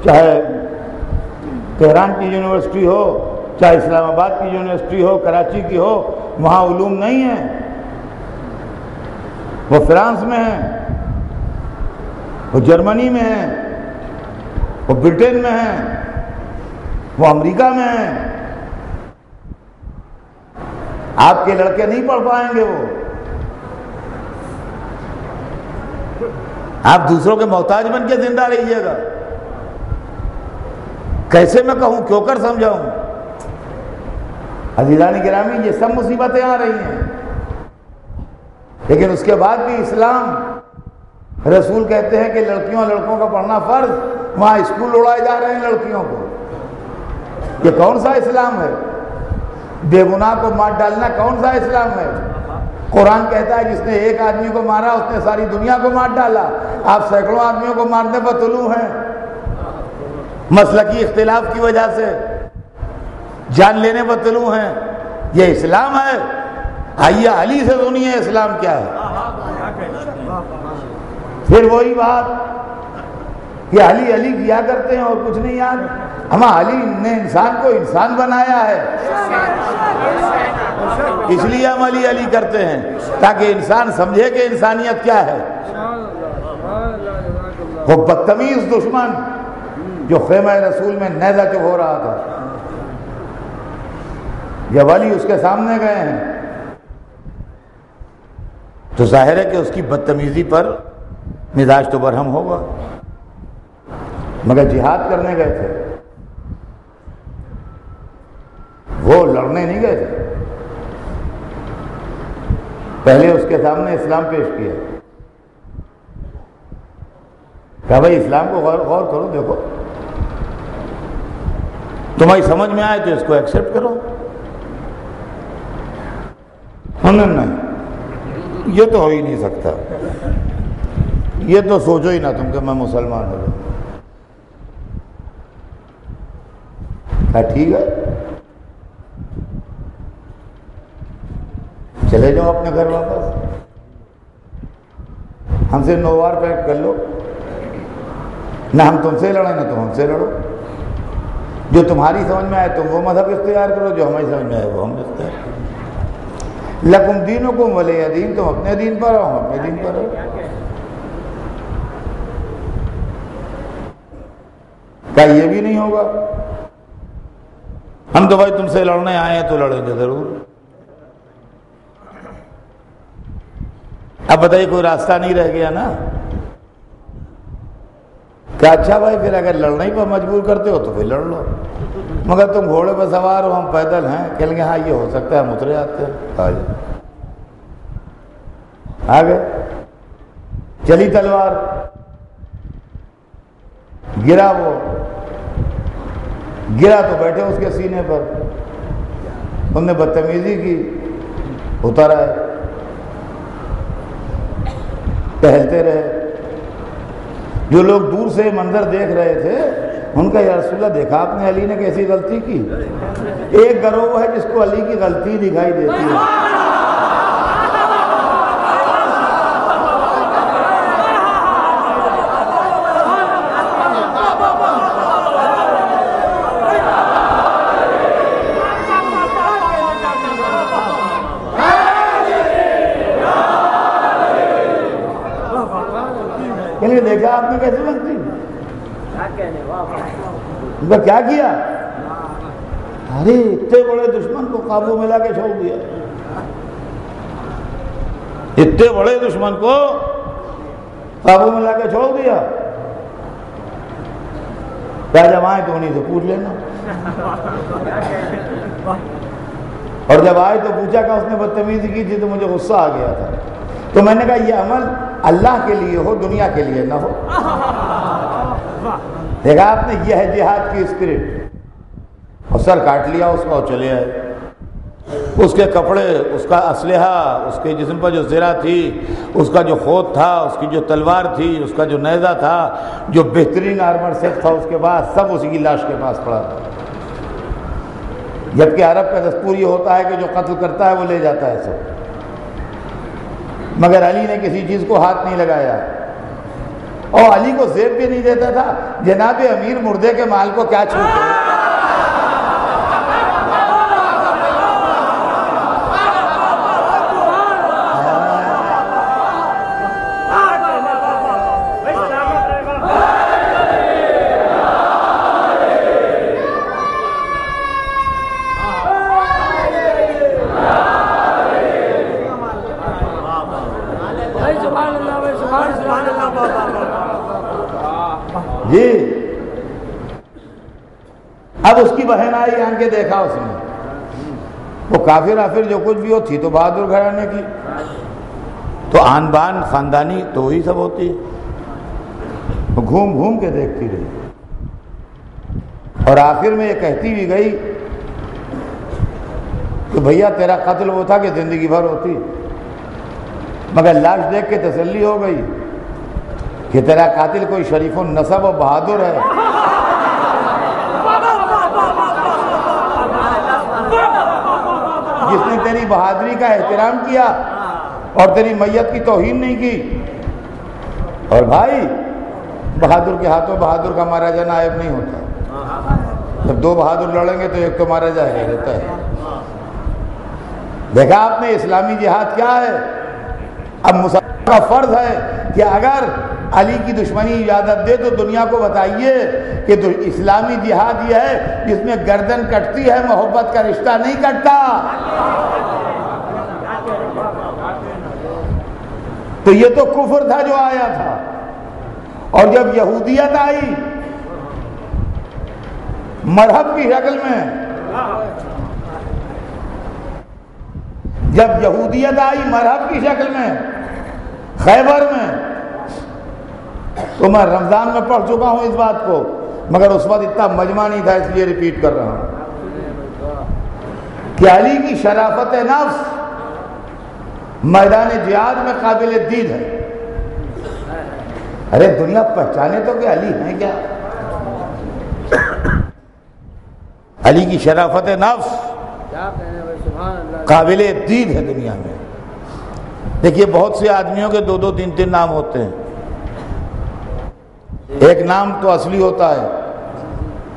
چاہے تہران کی یونیورسٹی ہو، چاہے اسلام آباد کی یونیورسٹی ہو، کراچی کی ہو، وہاں علوم نہیں ہیں. وہ فرانس میں ہیں، وہ جرمنی میں ہیں، وہ برٹن میں ہیں، وہ امریکہ میں ہیں. آپ کے لڑکے نہیں پڑھ پائیں گے. وہ آپ دوسروں کے محتاج بن کے زندہ رہیے گا. کیسے میں کہوں، کیوں کر سمجھاؤں؟ عزیزان گرامی، یہ سب مصیبتیں آ رہی ہیں، لیکن اس کے بعد بھی اسلام رسول کہتے ہیں کہ لڑکیوں اور لڑکوں کا پڑھنا فرض. وہاں اسکول اڑائے جا رہے ہیں لڑکیوں کو. یہ کون سا اسلام ہے؟ بے گناہ کو مار ڈالنا کون سا اسلام ہے؟ قرآن کہتا ہے جس نے ایک آدمی کو مارا اس نے ساری دنیا کو مار ڈالا. آپ سینکڑوں آدمیوں کو مارنے پر طلوع ہیں، مسلکی اختلاف کی وجہ سے جان لینے پر طلوع ہیں. یہ اسلام ہے؟ آئیے علی سے سنیے اسلام کیا ہے. پھر وہی بات، یہ علی علی کیا کرتے ہیں اور کچھ نہیں یاد. ہماں علی نے انسان کو انسان بنایا ہے، اس لیے ہم علی علی کرتے ہیں تاکہ انسان سمجھے کہ انسانیت کیا ہے. وہ بدتمیز دشمن جو خیمہ رسول میں نیزہ چب ہو رہا تھا، جب علی اس کے سامنے گئے ہیں تو ظاہر ہے کہ اس کی بدتمیزی پر مزاج تو برہم ہوگا، مگر جہاد کرنے گئے تھے، وہ لڑنے نہیں گئے تھے. پہلے اس کے سامنے اسلام پیش کیا کہ بھائی اسلام کو غور کرو، دیکھو تمہاری سمجھ میں آئے تو اس کو ایکسیپٹ کرو. نہیں، یہ تو ہو ہی نہیں سکتا، یہ تو سوچو ہی نہ تم کہ میں مسلمان ہو جاؤں. ٹھیک ہے، چلے جاؤ اپنے گھر واپس، ہم سے نووار پیک کر لو، نہ ہم تم سے لڑیں نہ تم ہم سے لڑو. جو تمہاری سمجھ میں آئے تم وہ مذہب اختیار کرو، جو ہماری سمجھ میں آئے وہ ہم اختیار کرو. لکم دینکم ولی دین، تم اپنے دین پر رہو، ہم اپنے دین پر رہو. کیا یہ بھی نہیں ہوگا؟ ہم تو بھائی تم سے لڑنے آئے ہیں تو لڑیں گے ضرور. اب بتائیے کوئی راستہ نہیں رہ گیا نا. کہ اچھا بھائی پھر اگر لڑنے پر مجبور کرتے ہو تو پھر لڑ لو، مگر تم گھوڑے پر سوار ہو، ہم پیدل ہیں. کہیں گے ہاں یہ ہو سکتا ہے، ہم اترے آتے ہیں. آ گئے، چلی تلوار، گرا، وہ گرا تو بیٹھے اس کے سینے پر، ان نے بدتمیزی کی، اترا ہے، ٹہلتے رہے. جو لوگ دور سے منظر دیکھ رہے تھے ان کا یا رسول اللہ دیکھا آپ نے علی نے کیسی غلطی کی. ایک گروہ ہے جس کو علی کی غلطی دکھائی دیتی ہے. دیکھا آپ نے کیسے بنتی، کیا کیا؟ ارے اتنے بڑے دشمن کو قابو میں لا کے چھوڑ دیا. اتنے بڑے دشمن کو قابو میں لا کے چھوڑ دیا. جب آئے تو انہیں سے پوچھ لینا. اور جب آئے تو پوچھا کہ اس نے بدتمیزی کی تھی تو مجھے غصہ آ گیا تھا. تو میں نے کہا یہ عمل اللہ کے لیے ہو, دنیا کے لیے نہ ہو. دیکھا آپ نے, یہ ہے جہاد کی اسپرٹ. اور سر کاٹ لیا اس کا اور چلے آئے. اس کے کپڑے, اس کا اسلحہ, اس کے جسم پر جو زرہ تھی, اس کا جو خود تھا, اس کی جو تلوار تھی, اس کا جو نیزہ تھا, جو بہترین آرمر سیٹ تھا اس کے پاس, سب اسی کی لاش کے پاس پڑا تھا. جبکہ عرب کا دستور یہ ہوتا ہے کہ جو قتل کرتا ہے وہ لے جاتا ہے سب. مگر علی نے کسی چیز کو ہاتھ نہیں لگایا, اور علی کو زیب بھی نہیں دیتا تھا. جناب امیر مردے کے مال کو کیا چھوڑتے. جی اب اس کی بہن آئی, آن کے دیکھا اس نے وہ کافر آفر جو کچھ بھی ہو تھی تو بہادر گھرانے کی, تو آن بان خاندانی تو وہی سب ہوتی ہے. گھوم گھوم کے دیکھتی رہی اور آخر میں یہ کہتی بھی گئی کہ بھیا تیرا قتل وہ تھا کہ زندگی بھر ہوتی. مگر لاش دیکھ کے تسلی ہو گئی کہ تیرا قاتل کوئی شریف النسب و بہادر ہے. جس نے تیری بہادری کا احترام کیا اور تیری میت کی توہین نہیں کی. اور بھائی بہادر کے ہاتھوں بہادر کا مارا جانا عیب نہیں ہوتا. جب دو بہادر لڑیں گے تو ایک تو مارا جائے رہتا ہے. دیکھا آپ نے اسلامی جہاد کیا ہے. اب مسلمان کا فرض ہے کہ اگر علی کی دشمنی اجازت دے تو دنیا کو بتائیے کہ تو اسلامی جہاد یہ ہے جس میں گردن کٹتی ہے, محبت کا رشتہ نہیں کٹتا. تو یہ تو کفر تھا جو آیا تھا. اور جب یہودیت آئی مرحب کی شکل میں, جب یہودیت آئی مرحب کی شکل میں خیبر میں, تو میں رمضان میں پڑھ چکا ہوں اس بات کو, مگر اس وقت اتنا مجمع نہیں تھا اس لیے ریپیٹ کر رہا ہوں کہ علی کی شرافت نفس میدان جہاد میں قابل دید ہے. ارے دنیا پہچانے تو کہ علی ہیں کیا. علی کی شرافت نفس قابل دید ہے دنیا میں. دیکھیے بہت سے آدمیوں کے دو دو تین تین نام ہوتے ہیں. ایک نام تو اصلی ہوتا ہے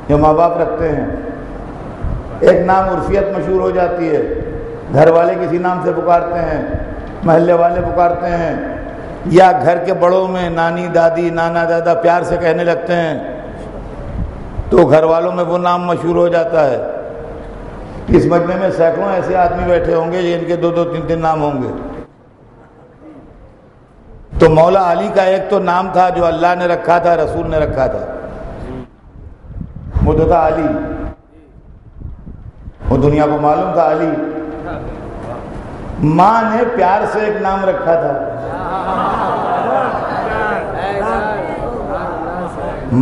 جو ماں باپ رکھتے ہیں, ایک نام عرفیت مشہور ہو جاتی ہے, گھر والے کسی نام سے پکارتے ہیں, محلے والے پکارتے ہیں, یا گھر کے بڑوں میں نانی دادی نانا دادا پیار سے کہنے لگتے ہیں تو گھر والوں میں وہ نام مشہور ہو جاتا ہے. اس مجمع میں سینکڑوں ایسے آدمی بیٹھے ہوں گے جن کے دو دو تین تین نام ہوں گے. تو مولا علی کا ایک تو نام تھا جو اللہ نے رکھا تھا, رسول نے رکھا تھا, وہ تو تھا علی. وہ دنیا کو معلوم تھا علی. ماں نے پیار سے ایک نام رکھا تھا.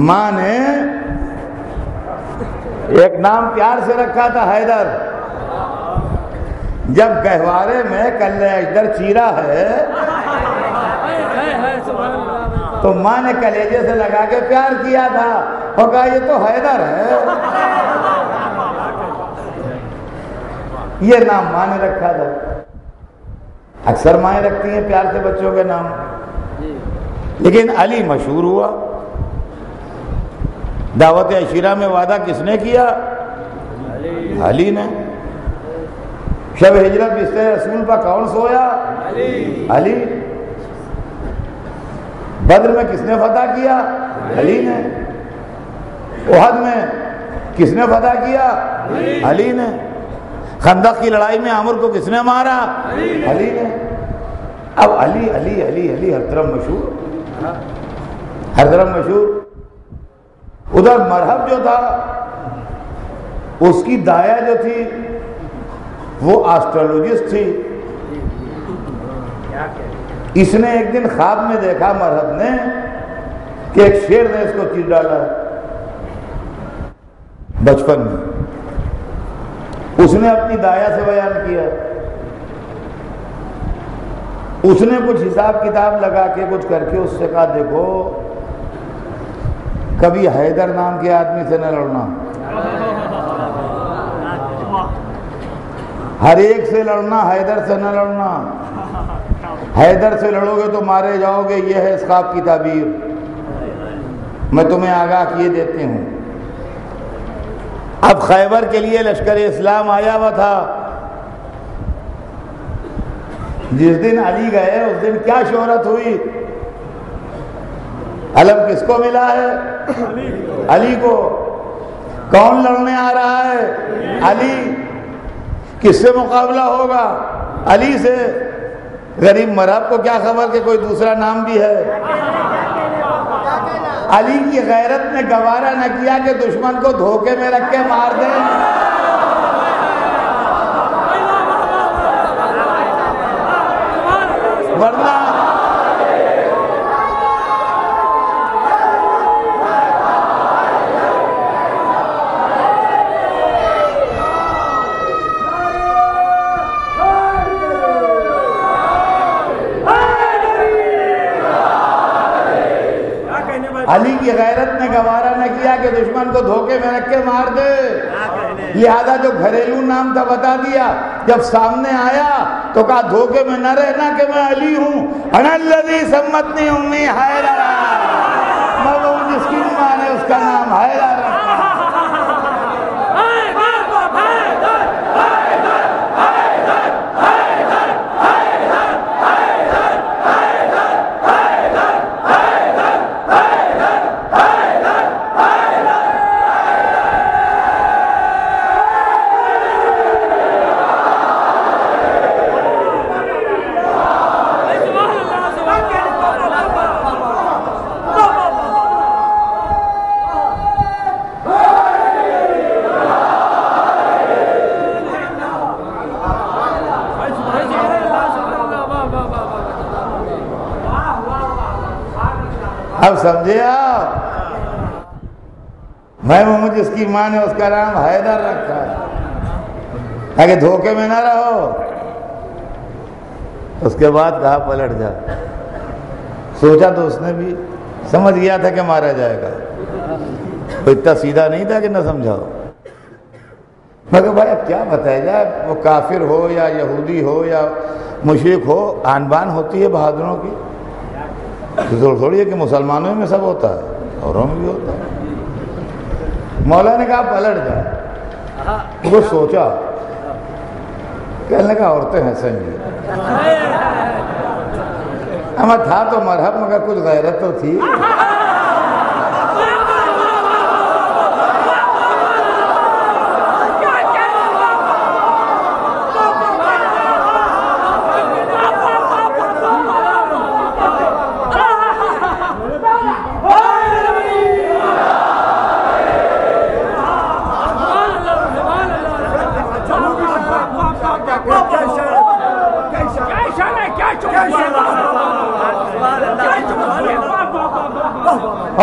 ماں نے ایک نام پیار سے رکھا تھا, حیدر. جب گہوارے میں کل اجدر چیرا ہے تو ماں نے کلیجے سے لگا کے پیار کیا تھا اور کہا یہ تو حیدر ہے. یہ نام ماں نے رکھا تھا. اکثر مائیں رکھتی ہیں پیار سے بچوں کے نام, لیکن علی مشہور ہوا. دعوت عشیرہ میں وعدہ کس نے کیا؟ علی نے. شب ہجرت بستر رسول پر کون سویا؟ علی. بدر میں کس نے فتح کیا؟ علی نے. احد میں کس نے فتح کیا؟ علی نے. خندق کی لڑائی میں عامر کو کس نے مارا؟ علی نے. اب علی علی علی علی ہر طرف مشہور، ہر طرف مشہور. ادھر مرحب جو تھا اس کی دایا جو تھی وہ آسٹرولوجسٹ تھی. اس نے ایک دن خواب میں دیکھا مرحب نے کہ ایک شیر نے اس کو چیر ڈالا بچپن میں. اس نے اپنی دایا سے بیان کیا، اس نے کچھ حساب کتاب لگا کے کچھ کر کے اس سے کہا دیکھو کبھی حیدر نام کے آدمی سے نہ لڑنا، ہر ایک سے لڑنا، حیدر سے نہ لڑنا، حیدر سے لڑو گے تو مارے جاؤ گے، یہ ہے اس خواب کی تعبیر، میں تمہیں آگاہ کیے دیتے ہوں. اب خیبر کے لیے لشکر اسلام آیا ہوا تھا. جس دن علی گئے اس دن کیا شہرت ہوئی، علم کس کو ملا ہے؟ علی کو. کون لڑنے آ رہا ہے؟ علی. کس سے مقابلہ ہوگا؟ علی سے. غریب مرحب کو کیا خبر کہ کوئی دوسرا نام بھی ہے. علی کی غیرت نے گوارا نہ کیا کہ دشمن کو دھوکے میں رکھ کے مار دیں. ورنہ علی کی غیرت نے گوارا نہ کیا کہ دشمن کو دھوکے میں رکھ کے مار دے. لہذا جو گھریلو نام تھا بتا دیا، جب سامنے آیا تو کہا دھوکے میں نہ رہنا کہ میں علی ہوں. انا الذی سمتنی امی حیرہ، میں وہ جس کی ماں نے اس کا نام حیرہ رکھا. اب سمجھے آپ، میں محمد جس کی ماں نے اس کا نام حیدر رکھا ہے، اگر دھوکے میں نہ رہو. اس کے بعد کہا پلٹ جا. سوچا تو اس نے بھی سمجھ گیا تھا کہ مارا جائے گا، اتنا سیدھا نہیں تھا کہ نہ سمجھاؤ. مگر بھائی اب کیا بتایا جائے، وہ کافر ہو یا یہودی ہو یا مشرک ہو، آن بان ہوتی ہے بہادروں کی. تھوڑی ہے کہ مسلمانوں میں سب ہوتا ہے، اوروں میں بھی ہوتا ہے. مولا نے کہا پلٹ جا. وہ سوچا کہنے کا عورتیں ہیں سنگی. ہمیں تھا تو مرحب مگر کچھ غیرت تو تھی.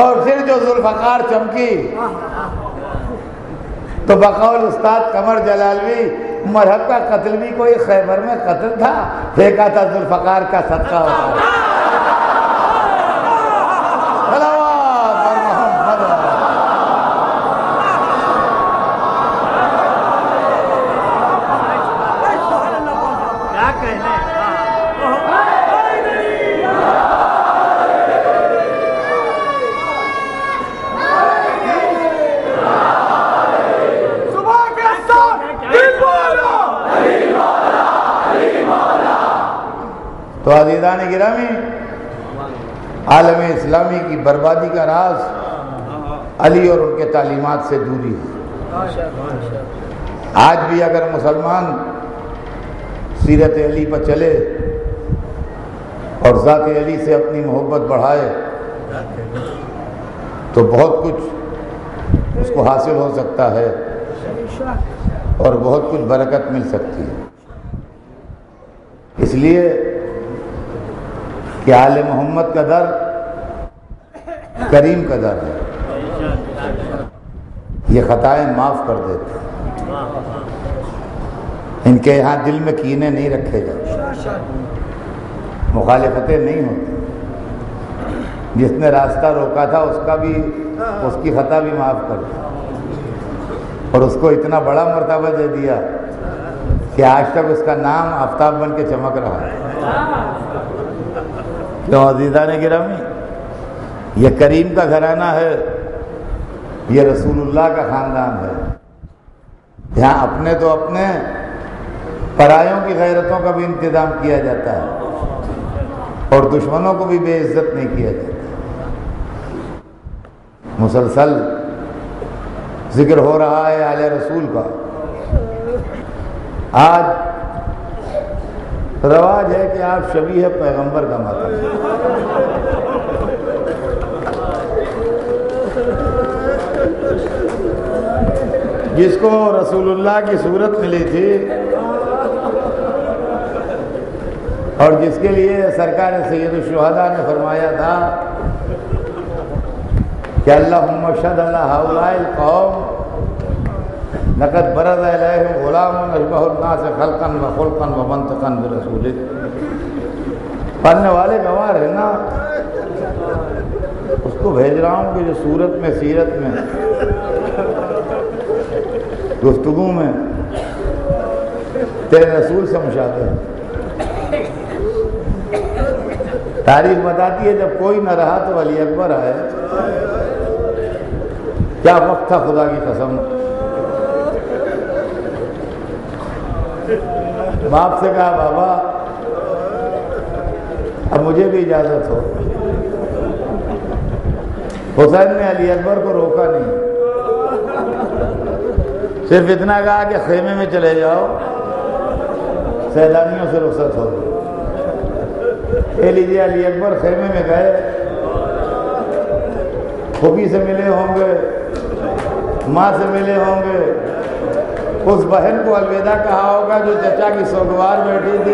اور پھر جو ذوالفقار چمکی تو بقول استاد قمر جلالوی مرحب کا قتل بھی کوئی خیبر میں قتل تھا، دیکھا تھا ذوالفقار کا صدقہ ہوتا. تو عزیزان گرامی، عالم اسلامی کی بربادی کا راز علی اور ان کے تعلیمات سے دوری ہے. آج بھی اگر مسلمان سیرت علی پر چلے اور ذات علی سے اپنی محبت بڑھائے تو بہت کچھ اس کو حاصل ہو سکتا ہے اور بہت کچھ برکت مل سکتی ہے. اس لیے کہ آل محمد کا در کریم کا در ہے، یہ خطائیں معاف کر دیتے ہیں، ان کے یہاں دل میں کینے نہیں رکھے جاتے، مخالفتیں نہیں ہوتی. جس نے راستہ روکا تھا اس کی خطا بھی معاف کر دی، اور اس کو اتنا بڑا مرتبہ دے دیا کہ آج تک اس کا نام آفتاب بن کے چمک رہا ہے. تو عزیزان گرامی، یہ کریم کا گھرانہ ہے، یہ رسول اللہ کا خاندان ہے. یہاں اپنے تو اپنے، پرایوں کی غیرتوں کا بھی انتظام کیا جاتا ہے اور دشمنوں کو بھی بے عزت نہیں کیا جاتا. مسلسل ذکر ہو رہا ہے اعلی رسول کا. آج رواج ہے کہ آپ شبیہ پیغمبر کا ماتا ہے. جس کو رسول اللہ کی صورت ملی تھی اور جس کے لیے سرکار سید الشہداء نے فرمایا تھا کہ اللہم اشہد علی ہؤلاء القوم لقد برز الیہم غلام اشبہ الناس خلقا وخلقا ومنطقا برسولک. پڑھنے والے گوار ہے نا، اس کو بھیج رہا ہوں کہ جو صورت میں، سیرت میں، گفتگو میں تیرے رسول سے مشابہ ہے. تاریخ بتاتی ہے جب کوئی نہ رہا تو علی اکبر آئے. کیا وقت تھا، خدا کی قسم. باپ سے کہا بابا اب مجھے بھی اجازت ہو. حسین نے علی اکبر کو روکا نہیں، صرف اتنا کہا کہ خیمے میں چلے جاؤ، سیلانیوں سے رخصت ہو گئی. لیجیے علی اکبر خیمے میں گئے، خوبی سے ملے ہوں گے، ماں سے ملے ہوں گے، اس بہن کو الوداع کہا ہوگا جو چچا کی سوگوار بیٹھی تھی.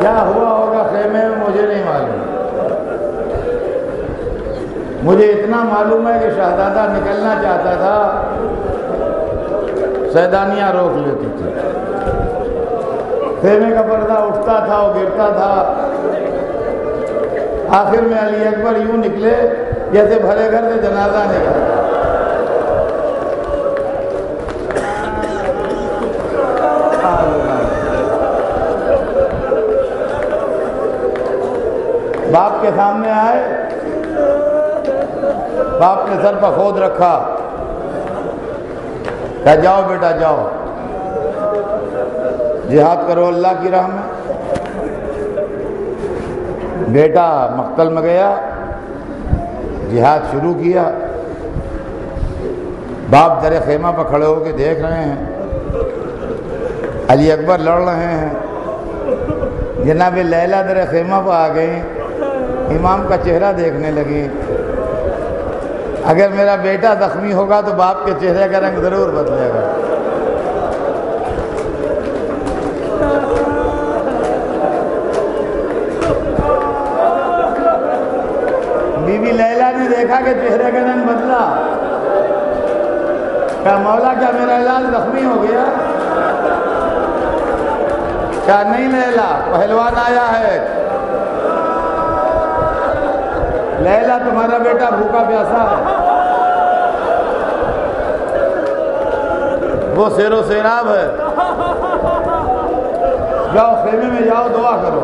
کیا ہوا ہوگا خیمے میں مجھے نہیں معلوم. مجھے اتنا معلوم ہے کہ شہزادہ نکلنا چاہتا تھا، سیدانیاں روک لیتی تھی، خیمے کا پردہ اٹھتا تھا اور گرتا تھا. آخر میں علی اکبر یوں نکلے جیسے بھرے گھر سے جنازہ نکلا. باپ کے سامنے آئے، باپ نے سر پر خود رکھا، جاؤ بیٹا جاؤ، جہاد کرو اللہ کی راہ میں. بیٹا مقتل میں گیا، جہاد شروع کیا. باپ در خیمہ پر کھڑے ہو کے دیکھ رہے ہیں، علی اکبر لڑ رہے ہیں. جناب لیلا در خیمہ پر آ گئیں، امام کا چہرہ دیکھنے لگی. اگر میرا بیٹا زخمی ہوگا تو باپ کے چہرے کا رنگ ضرور بدلے گا. بی بی لیلا نے دیکھا کہ چہرے کا رنگ بدلا، کہا مولا کیا میرا لال زخمی ہو گیا؟ کہا نہیں لیلا، پہلوان آیا ہے. لیلا تمہارا بیٹا بھوکا پیاسا ہے، وہ سیر و سیراب ہے، جاؤ خیمے میں جاؤ دعا کرو.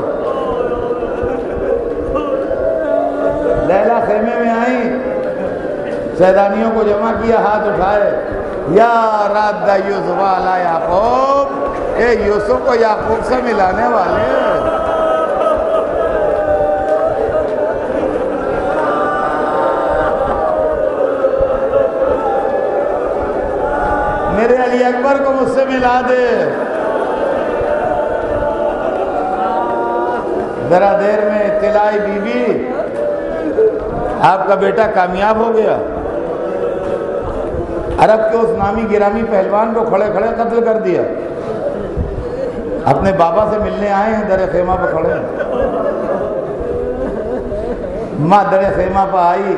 لیلا خیمے میں آئیں، سیدانیوں کو جمع کیا، ہاتھ اٹھائے، یا راد یوسف علی یعقوب، اے یوسف کو یعقوب سے ملانے والے. میرے علی اکبر کو مجھ سے ملا دے. ذرا دیر میں اطلاع آئی، بی بی آپ کا بیٹا کامیاب ہو گیا، عرب کے اس نامی گرامی پہلوان کو کھڑے کھڑے قتل کر دیا. اپنے بابا سے ملنے آئے ہیں، در خیمہ پہ کھڑے ہیں. ماں در خیمہ پہ آئی،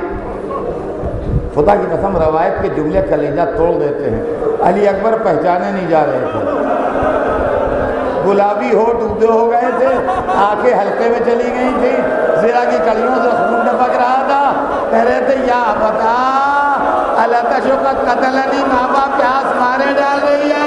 خدا کی قسم روایت کے جملے کلیجہ توڑ دیتے ہیں، علی اکبر پہچانے نہیں جا رہے تھے. گلابی ہوٹ ڈوبے ہو گئے تھے، آنکھیں حلقے میں چلی گئی تھی، زیرہ کی کلیوں سے خون ٹپک رہا تھا. کہہ رہے تھے یا بتا اللہ تشو کا قتل نہیں، ماں باپ پیاس مارے ڈال رہی ہے.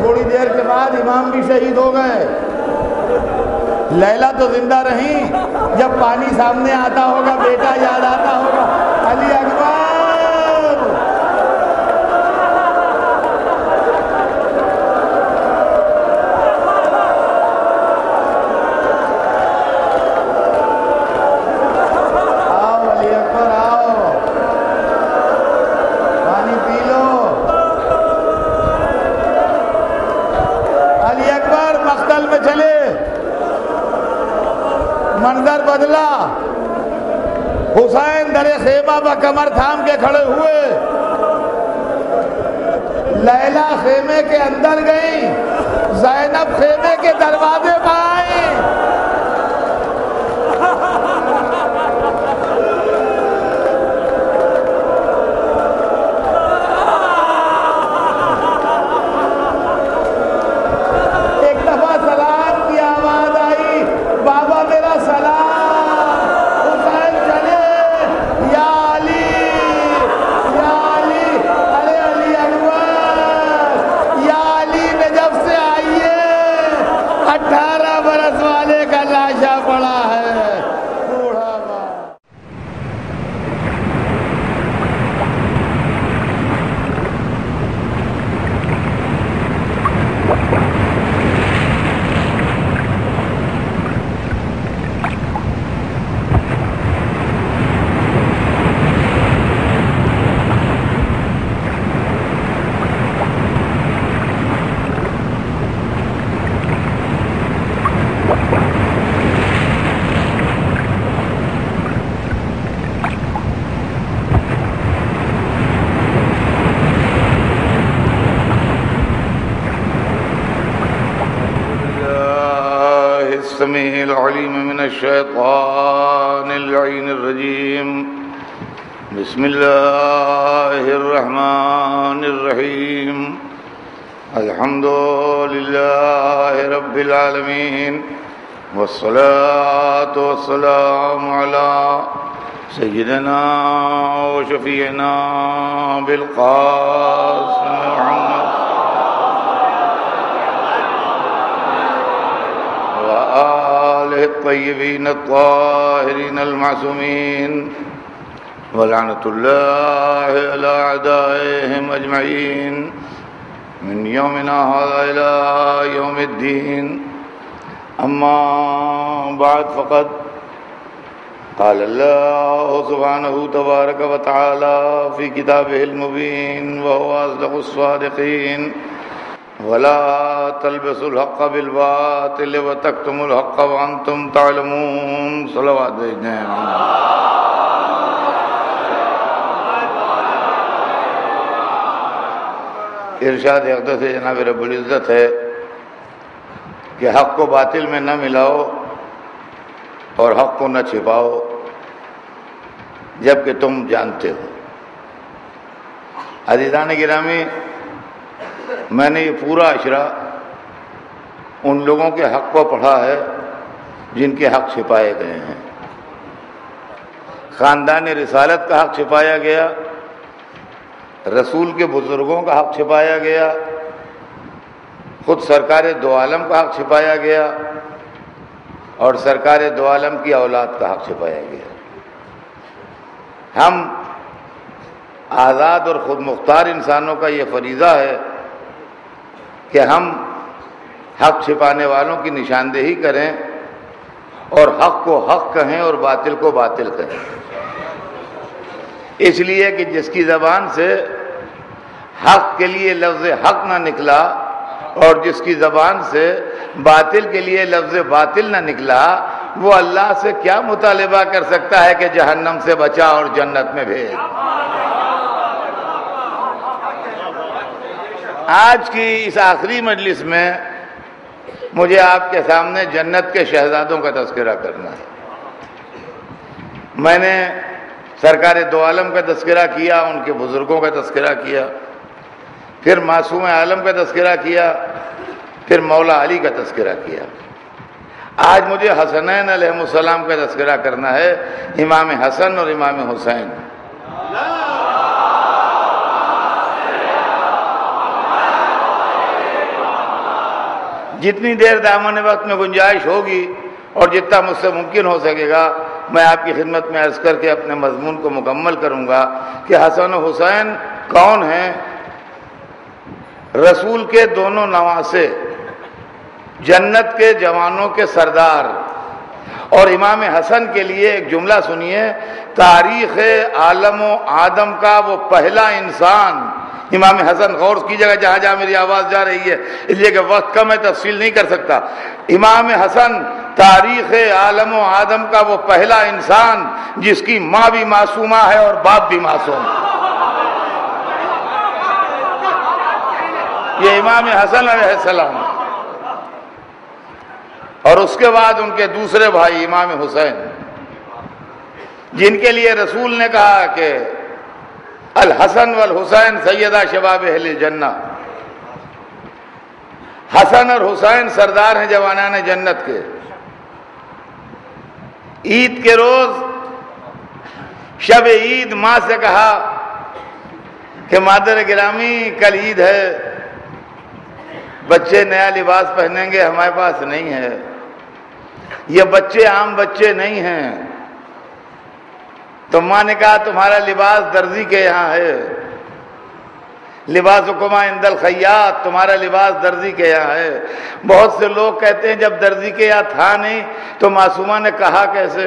تھوڑی دیر کے بعد امام بھی شہید ہو گئے، لیلہ تو زندہ رہیں. جب پانی سامنے آتا ہوگا بیٹا یاد آتا ہوگا، علی اکبر آؤ، علی اکبر آؤ، پانی پی لو. مقتل میں چلے، منظر بدلا. حسین در خیمہ پہ کمر تھام کے کھڑے ہوئے، لیلا خیمے کے اندر گئی، زینب خیمے کے دروازے پہ آئی. الشیطان اللعین الرجیم بسم اللہ الرحمن الرحیم الحمد للہ رب العالمین والصلاة والسلام علی سیدنا و شفیعنا بالقاسم محمد الطيبين الطاهرين المعصومين ولعنة الله على أعدائهم أجمعين من يومنا هذا إلى يوم الدين. أما بعد، فقد قال الله سبحانه تبارك وتعالى في كتابه المبين وهو أصدق الصادقين: وَلَا تَلْبِسُوا الْحَقَّ بِالْبَاطِلِ وَتَكْتُمُوا الْحَقَّ وَأَنْتُمْ تَعْلَمُونَ. صلوات بھیجنے ہیں. ارشاد اقدس جناب رب العزت ہے کہ حق کو باطل میں نہ ملاؤ اور حق کو نہ چھپاؤ جبکہ تم جانتے ہو. عزیزان گرامی، میں نے یہ پورا اشرہ ان لوگوں کے حق کو پڑھا ہے جن کے حق چھپائے گئے ہیں. خاندان رسالت کا حق چھپایا گیا، رسول کے بزرگوں کا حق چھپایا گیا، خود سرکار دو عالم کا حق چھپایا گیا، اور سرکار دو عالم کی اولاد کا حق چھپایا گیا. ہم آزاد اور خود مختار انسانوں کا یہ فریضہ ہے کہ ہم حق چھپانے والوں کی نشاندہی کریں اور حق کو حق کہیں اور باطل کو باطل کہیں، اس لیے کہ جس کی زبان سے حق کے لیے لفظ حق نہ نکلا اور جس کی زبان سے باطل کے لیے لفظ باطل نہ نکلا وہ اللہ سے کیا مطالبہ کر سکتا ہے کہ جہنم سے بچا اور جنت میں بھیج. آج کی اس آخری مجلس میں مجھے آپ کے سامنے جنت کے شہزادوں کا تذکرہ کرنا ہے. میں نے سرکار دو عالم کا تذکرہ کیا، ان کے بزرگوں کا تذکرہ کیا، پھر معصوم عالم کا تذکرہ کیا، پھر مولا علی کا تذکرہ کیا. آج مجھے حسنین علیہ السلام کا تذکرہ کرنا ہے، امام حسن اور امام حسین. جتنی دیر دامن وقت میں گنجائش ہوگی اور جتنا مجھ سے ممکن ہو سکے گا میں آپ کی خدمت میں عرض کر کے اپنے مضمون کو مکمل کروں گا کہ حسن و حسین کون ہیں. رسول کے دونوں نواسے، جنت کے جوانوں کے سردار. اور امام حسن کے لیے ایک جملہ سنیے، تاریخ عالم و آدم کا وہ پہلا انسان. امام حسن، غور کیجیے گا جہاں جہاں میری آواز جا رہی ہے، اس لیے کہ وقت کم ہے تفصیل نہیں کر سکتا. امام حسن تاریخ عالم و آدم کا وہ پہلا انسان جس کی ماں بھی معصومہ ہے اور باپ بھی معصوم. یہ امام حسن علیہ السلام. اور اس کے بعد ان کے دوسرے بھائی امام حسین، جن کے لیے رسول نے کہا کہ الحسن والحسین سیدہ شباب اہل جنہ. حسن اور حسین سردار ہیں جوانان جنت کے. عید کے روز شب عید ماں سے کہا کہ مادر گرامی کل عید ہے، بچے نیا لباس پہنیں گے، ہمارے پاس نہیں ہے، یہ بچے عام بچے نہیں ہیں. تو ماں نے کہا تمہارا لباس درزی کے یہاں ہے، لباس حکما عند الخیاط، تمہارا لباس درزی کے یہاں ہے. بہت سے لوگ کہتے ہیں جب درزی کے یہاں تھا نہیں تو معصومہ نے کہا کیسے.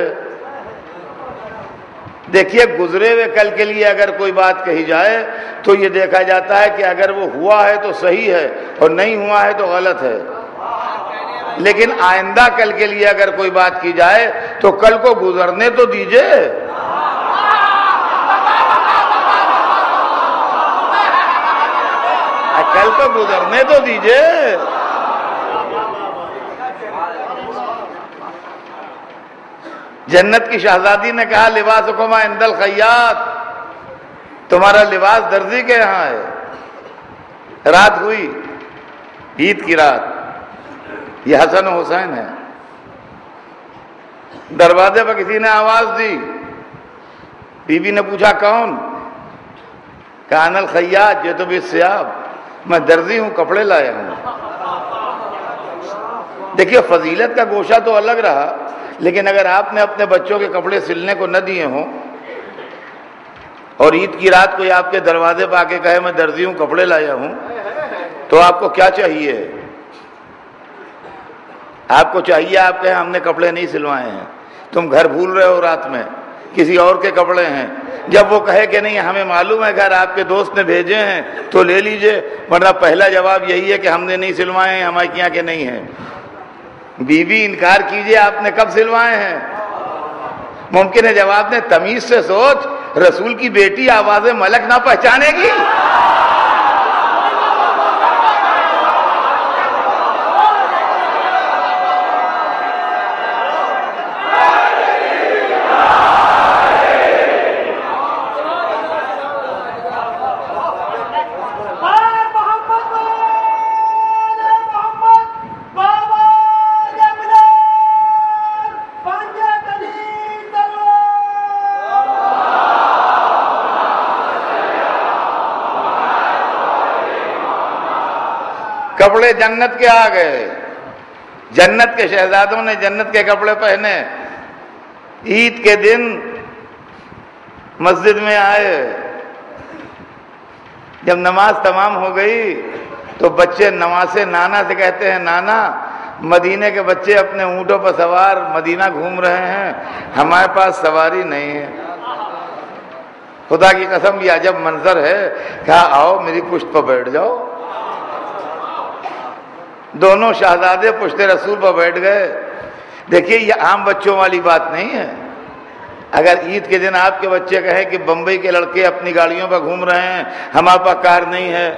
دیکھیے گزرے ہوئے کل کے لیے اگر کوئی بات کہی جائے تو یہ دیکھا جاتا ہے کہ اگر وہ ہوا ہے تو صحیح ہے اور نہیں ہوا ہے تو غلط ہے، لیکن آئندہ کل کے لیے اگر کوئی بات کی جائے تو کل کو گزرنے تو دیجیے. کل کو گزرنے تو دیجیے. جنت کی شہزادی نے کہا لباس حکما عند الخیاط، تمہارا لباس درزی کے یہاں ہے. رات ہوئی، عید کی رات. یہ حسن و حسین ہے. دروازے پر کسی نے آواز دی. بیوی نے پوچھا کون؟ کہا انا الخیاط، یہ تو بھی سیاب، میں درزی ہوں، کپڑے لایا ہوں. دیکھیے فضیلت کا گوشہ تو الگ رہا، لیکن اگر آپ نے اپنے بچوں کے کپڑے سلنے کو نہ دیے ہوں اور عید کی رات کوئی آپ کے دروازے پہ آ کے کہے میں درزی ہوں کپڑے لایا ہوں تو آپ کو کیا چاہیے؟ آپ کو چاہیے آپ کہیں ہم نے کپڑے نہیں سلوائے ہیں، تم گھر بھول رہے ہو، رات میں کسی اور کے کپڑے ہیں. جب وہ کہے کہ نہیں ہمیں معلوم ہے گھر آپ کے دوست نے بھیجے ہیں تو لے لیجئے، ورنہ پہلا جواب یہی ہے کہ ہم نے نہیں سلوائے ہیں، ہمارے یہاں کے نہیں ہیں. بیوی انکار کیجئے آپ نے کب سلوائے ہیں؟ ممکن ہے جواب نے تمیز سے سوچ، رسول کی بیٹی آواز ملک نہ پہچانے گی. کپڑے جنت کے آ گئے. جنت کے شہزادوں نے جنت کے کپڑے پہنے، عید کے دن مسجد میں آئے، جب نماز تمام ہو گئی تو بچے نماز نانا سے کہتے ہیں، نانا مدینے کے بچے اپنے اونٹوں پر سوار مدینہ گھوم رہے ہیں، ہمارے پاس سواری نہیں ہے، خدا کی قسم یہ عجب منظر ہے، کہا آؤ میری پشت پر بیٹھ جاؤ۔ دونوں شہزادے پشت رسول پر بیٹھ گئے۔ دیکھیے یہ عام بچوں والی بات نہیں ہے، اگر عید کے دن آپ کے بچے کہیں کہ بمبئی کے لڑکے اپنی گاڑیوں پر گھوم رہے ہیں، ہمارے پاس کار نہیں ہے،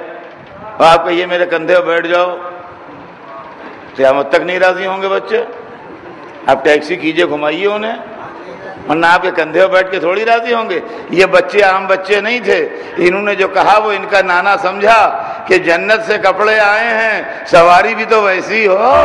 اور آپ کہیے میرے کندھے پر بیٹھ جاؤ، قیامت تک نہیں راضی ہوں گے بچے، آپ ٹیکسی کیجئے گھمائیے انہیں، ورنہ آپ کے کندھے پر بیٹھ کے تھوڑی راضی ہوں گے۔ یہ بچے عام بچے نہیں تھے، انہوں نے جو کہا وہ ان کا نانا سمجھا کہ جنت سے کپڑے آئے ہیں، سواری بھی تو ویسی ہو،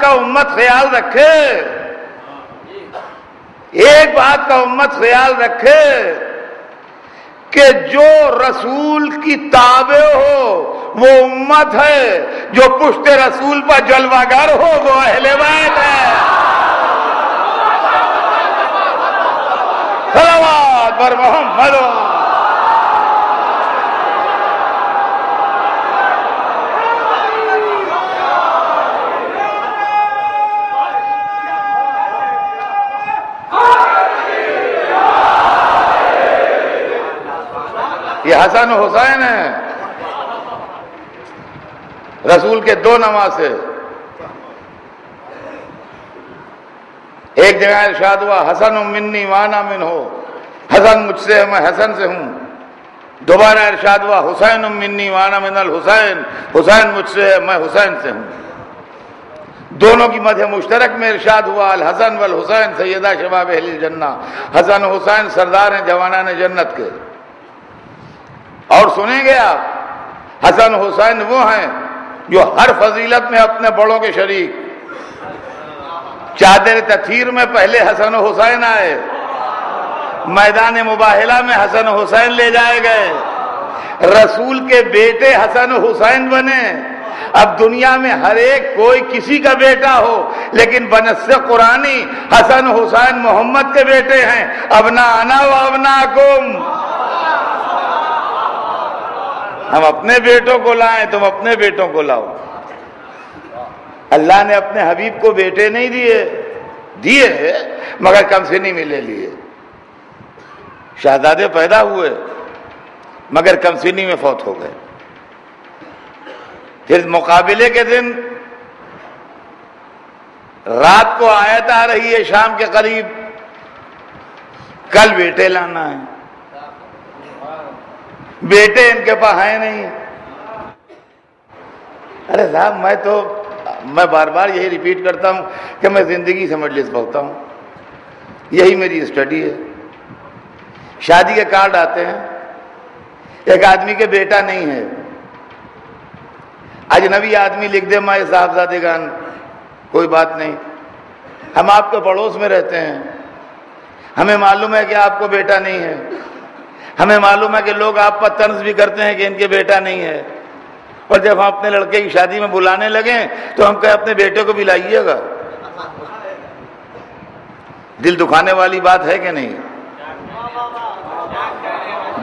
کا امت خیال رکھے، ایک بات کا امت خیال رکھے کہ جو رسول کی تابع ہو وہ امت ہے، جو پشت رسول پر جلوہ گر ہو وہ اہل بیت ہے۔ صلوات بر محمد۔ یہ حسن و حسین ہیں، رسول کے دو نواسے۔ ایک جگہ ارشاد ہوا حسن منی وانا من ہو، حسن مجھ سے ہے میں حسن سے ہوں۔ دوبارہ ارشاد ہوا حسین منی وانا من الحسین، حسین مجھ سے ہے میں حسین سے ہوں۔ دونوں کی مدح مشترک میں ارشاد ہوا الحسن والحسین سیدہ شباب اہل الجنہ، حسن و حسین سردار ہیں جوانان جنت کے۔ اور سنیں گے آپ، حسن حسین وہ ہیں جو ہر فضیلت میں اپنے بڑوں کے شریک، چادر تطہیر میں پہلے حسن حسین آئے، میدان مباہلہ میں حسن حسین لے جائے گئے، رسول کے بیٹے حسن حسین بنے۔ اب دنیا میں ہر ایک کوئی کسی کا بیٹا ہو، لیکن بنص قرآنی حسن حسین محمد کے بیٹے ہیں، ابنا انا و ابناکم، ہم اپنے بیٹوں کو لائیں تم اپنے بیٹوں کو لاؤ۔ اللہ نے اپنے حبیب کو بیٹے نہیں دیے مگر کم سے نہیں ملے لیے۔ شہزادے پیدا ہوئے مگر کم سنی میں فوت ہو گئے۔ پھر مقابلے کے دن رات کو آیت آ رہی ہے شام کے قریب، کل بیٹے لانا ہے، بیٹے ان کے پاس ہیں نہیں۔ ارے صاحب میں بار بار یہی ریپیٹ کرتا ہوں کہ میں زندگی سے مجلس بولتا ہوں، یہی میری اسٹڈی ہے۔ شادی کے کارڈ آتے ہیں، ایک آدمی کے بیٹا نہیں ہے، اجنبی آدمی لکھ دے مائے صاحبزادے گان، کوئی بات نہیں، ہم آپ کے پڑوس میں رہتے ہیں، ہمیں معلوم ہے کہ آپ کو بیٹا نہیں ہے، ہمیں معلوم ہے کہ لوگ آپ پر طنز بھی کرتے ہیں کہ ان کے بیٹا نہیں ہے، اور جب ہم اپنے لڑکے کی شادی میں بلانے لگیں تو ہم کہیں اپنے بیٹے کو بھی لائیے گا۔ دل دکھانے والی بات ہے کہ نہیں؟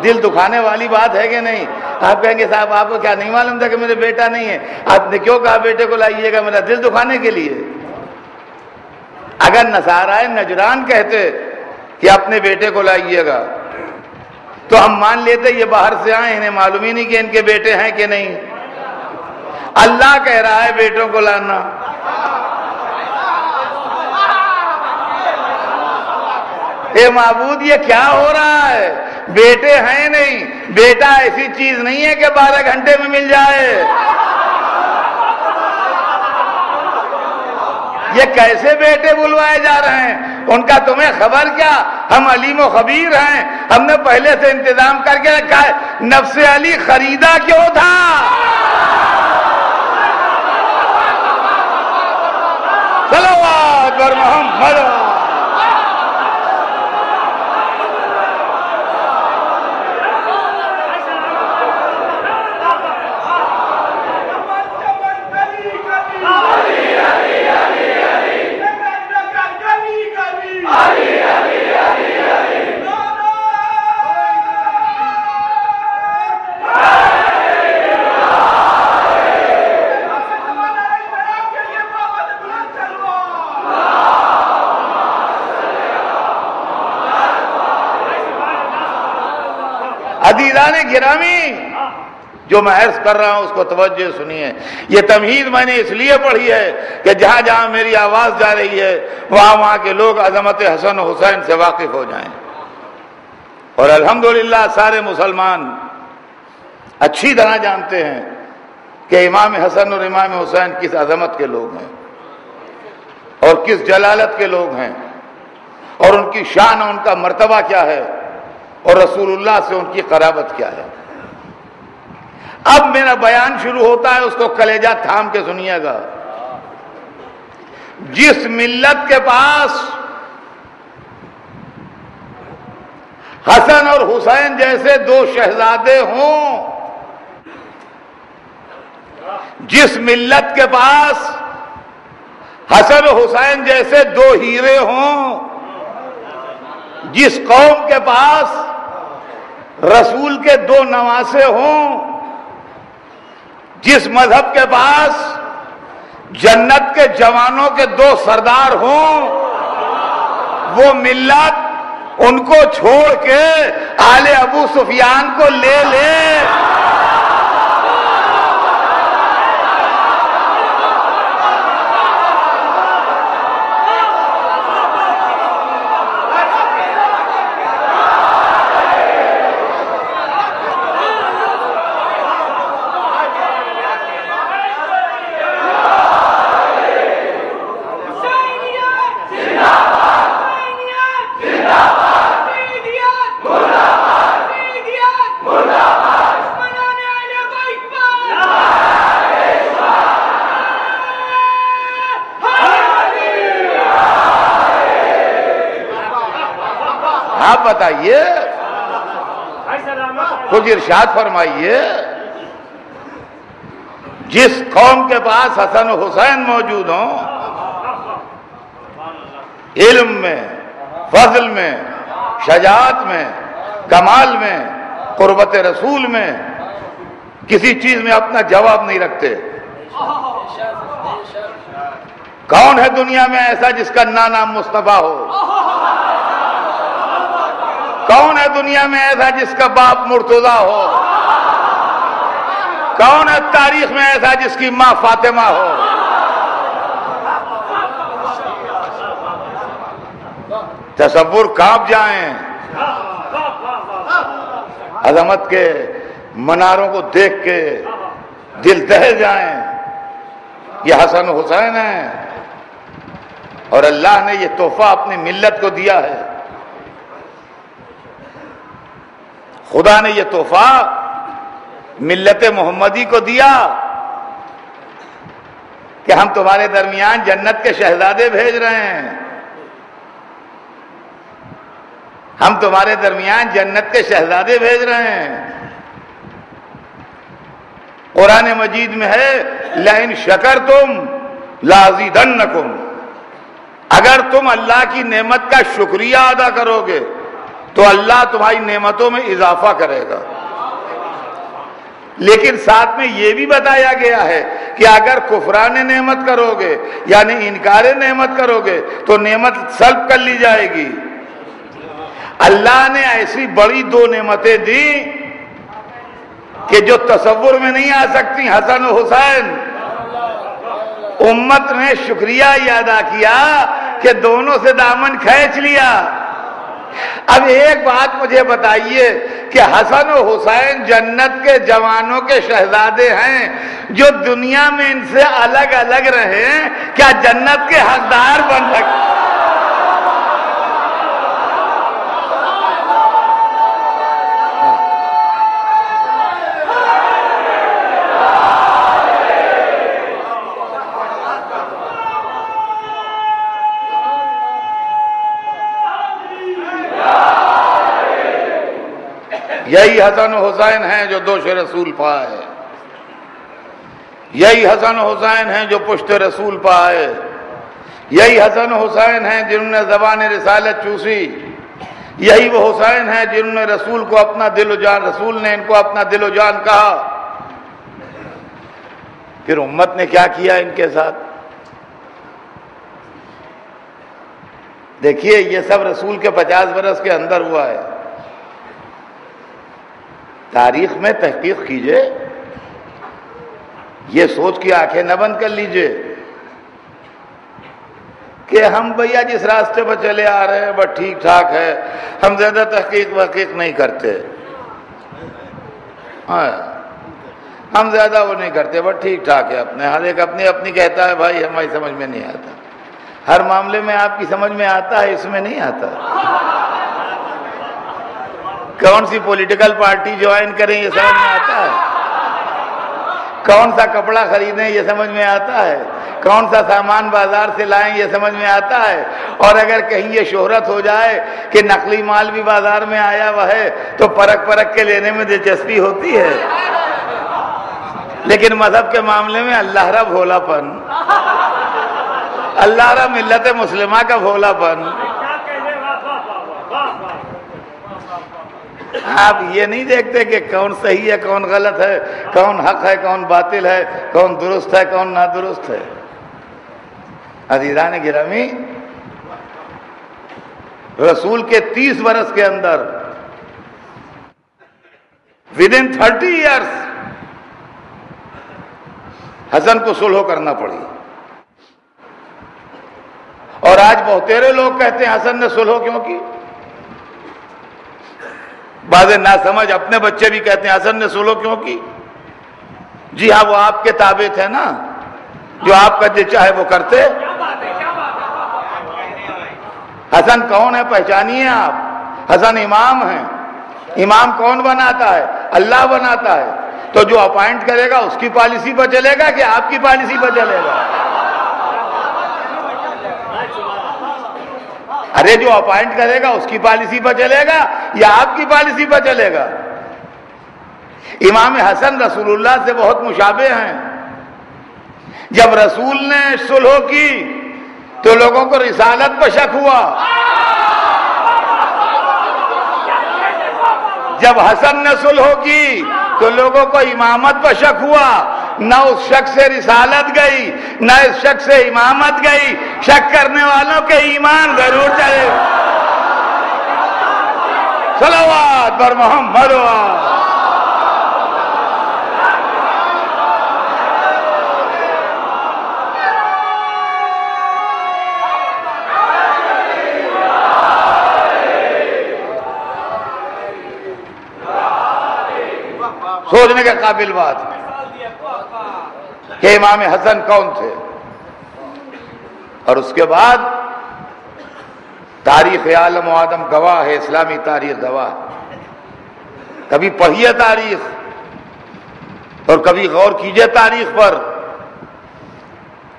دل دکھانے والی بات ہے کہ نہیں؟ آپ کہیں گے صاحب آپ کو کیا نہیں معلوم تھا کہ میرے بیٹا نہیں ہے؟ آپ نے کیوں کہا بیٹے کو لائیے گا؟ میرا دل دکھانے کے لیے۔ اگر نصارائے نجران کہتے کہ اپنے بیٹے کو لائیے گا تو ہم مان لیتے یہ باہر سے آئے، انہیں معلوم ہی نہیں کہ ان کے بیٹے ہیں کہ نہیں۔ اللہ کہہ رہا ہے بیٹوں کو لانا۔ اے معبود یہ کیا ہو رہا ہے؟ بیٹے ہیں نہیں، بیٹا ایسی چیز نہیں ہے کہ 12 گھنٹے میں مل جائے۔ یہ کیسے بیٹے بلوائے جا رہے ہیں؟ ان کا تمہیں خبر کیا؟ ہم علیم و خبیر ہیں، ہم نے پہلے سے انتظام کر کے رکھا ہے۔ نفس علی خریدا کیوں تھا؟ صلوات بر محمد۔ عزیزان گرامی، جو میں عرض کر رہا ہوں اس کو توجہ سنیے۔ یہ تمہید میں نے اس لیے پڑھی ہے کہ جہاں جہاں میری آواز جا رہی ہے وہاں وہاں کے لوگ عظمت حسن و حسین سے واقف ہو جائیں، اور الحمدللہ سارے مسلمان اچھی طرح جانتے ہیں کہ امام حسن اور امام حسین کس عظمت کے لوگ ہیں اور کس جلالت کے لوگ ہیں، اور ان کی شان اور ان کا مرتبہ کیا ہے، اور رسول اللہ سے ان کی قرابت کیا ہے۔ اب میرا بیان شروع ہوتا ہے، اس کو کلیجہ تھام کے سنیے گا۔ جس ملت کے پاس حسن اور حسین جیسے دو شہزادے ہوں، جس ملت کے پاس حسن و حسین جیسے دو ہیرے ہوں، جس قوم کے پاس رسول کے دو نواسے ہوں، جس مذہب کے پاس جنت کے جوانوں کے دو سردار ہوں، وہ ملت ان کو چھوڑ کے آل ابو سفیان کو لے لے۔ بتائیے، کچھ ارشاد فرمائیے۔ جس قوم کے پاس حسن و حسین موجود ہوں، علم میں، فضل میں، شجاعت میں، کمال میں، قربت رسول میں، کسی چیز میں اپنا جواب نہیں رکھتے۔ کون ہے دنیا میں ایسا جس کا نام مصطفیٰ ہو؟ کون ہے دنیا میں ایسا جس کا باپ مرتضیٰ ہو؟ کون ہے تاریخ میں ایسا جس کی ماں فاطمہ ہو؟ تصور کانپ جائیں۔ عظمت کے مناروں کو دیکھ کے دل دہل جائیں۔ یہ حسن حسین ہیں، اور اللہ نے یہ تحفہ اپنی ملت کو دیا ہے۔ خدا نے یہ تحفہ ملت محمدی کو دیا کہ ہم تمہارے درمیان جنت کے شہزادے بھیج رہے ہیں، ہم تمہارے درمیان جنت کے شہزادے بھیج رہے ہیں۔ قرآن مجید میں ہے، لَئِن شَكَرْتُمْ لَأَزِيدَنَّكُمْ، اگر تم اللہ کی نعمت کا شکریہ ادا کرو گے تو اللہ تمہاری نعمتوں میں اضافہ کرے گا۔ لیکن ساتھ میں یہ بھی بتایا گیا ہے کہ اگر کفران نعمت کرو گے یعنی انکار نعمت کرو گے تو نعمت سلب کر لی جائے گی۔ اللہ نے ایسی بڑی دو نعمتیں دیں کہ جو تصور میں نہیں آ سکتی۔ حسن و حسین امت نے شکریہ ادا کیا کہ دونوں سے دامن کھینچ لیا۔ اب ایک بات مجھے بتائیے کہ حسن و حسین جنت کے جوانوں کے شہزادے ہیں، جو دنیا میں ان سے الگ الگ رہے، کیا جنت کے حقدار بن سکتے؟ یہی حسن و حسین ہیں جو دوش رسول پائے، یہی حسن و حسین ہیں جو پشت رسول پائے، یہی حسن و حسین ہیں جنہوں نے زبان رسالت چوسی، یہی وہ حسین ہیں جنہوں نے رسول کو اپنا دل و جان، رسول نے ان کو اپنا دل و جان کہا۔ پھر امت نے کیا کیا ان کے ساتھ؟ دیکھیے یہ سب رسول کے 50 برس کے اندر ہوا ہے۔ تاریخ میں تحقیق کیجئے، یہ سوچ کے آنکھیں نہ بند کر لیجئے کہ ہم بھیا جس راستے پر چلے آ رہے ہیں بس ٹھیک ٹھاک ہے، ہم زیادہ تحقیق وحقیق نہیں کرتے، ہم زیادہ وہ نہیں کرتے، بس ٹھیک ٹھاک ہے، اپنے ہر ایک اپنی اپنی کہتا ہے۔ بھائی ہماری سمجھ میں نہیں آتا، ہر معاملے میں آپ کی سمجھ میں آتا ہے، اس میں نہیں آتا۔ کون سی پولیٹیکل پارٹی جوائن کریں یہ سمجھ میں آتا ہے، کون سا کپڑا خریدیں یہ سمجھ میں آتا ہے، کون سا سامان بازار سے لائیں یہ سمجھ میں آتا ہے، اور اگر کہیں یہ شہرت ہو جائے کہ نقلی مال بھی بازار میں آیا ہوا ہے تو پرکھ پرکھ کے لینے میں دلچسپی ہوتی ہے، لیکن مذہب کے معاملے میں اللہ را بھولا پن، اللہ را ملت مسلمہ کا بھولا پن۔ آپ یہ نہیں دیکھتے کہ کون صحیح ہے کون غلط ہے، کون حق ہے کون باطل ہے، کون درست ہے کون نادرست ہے۔ عزیزان گرامی، رسول کے 30 برس کے اندر، within 30 years حسن کو صلح کرنا پڑی، اور آج بہتیرے لوگ کہتے ہیں حسن نے صلح کیوں کی، بعض نہ سمجھ اپنے بچے بھی کہتے ہیں حسن نے صلح کیوں کی۔ جی ہاں، وہ آپ کے تابع تھے نا، جو آپ کا جو چاہے وہ کرتے۔ حسن کون ہے پہچانیے آپ، حسن امام ہے۔ امام کون بناتا ہے؟ اللہ بناتا ہے، تو جو اپائنٹ کرے گا اس کی پالیسی پر چلے گا کہ آپ کی پالیسی پر چلے گا؟ ارے جو اپائنٹ کرے گا اس کی پالیسی پر چلے گا یا آپ کی پالیسی پر چلے گا؟ امام حسن رسول اللہ سے بہت مشابہ ہیں۔ جب رسول نے صلح کی تو لوگوں کو رسالت پر شک ہوا، جب حسن نے صلح کی تو لوگوں کو امامت پر شک ہوا، نہ اس شخص سے رسالت گئی نہ اس شخص سے امامت گئی، شک کرنے والوں کے ایمان ضرور چلے۔ صلوات بر محمد۔ سوچنے کے قابل بات کہ امام حسن کون تھے۔ اور اس کے بعد تاریخ عالم و آدم گواہ ہے، اسلامی تاریخ گواہ ہے۔ کبھی پڑھیے تاریخ اور کبھی غور کیجئے تاریخ پر۔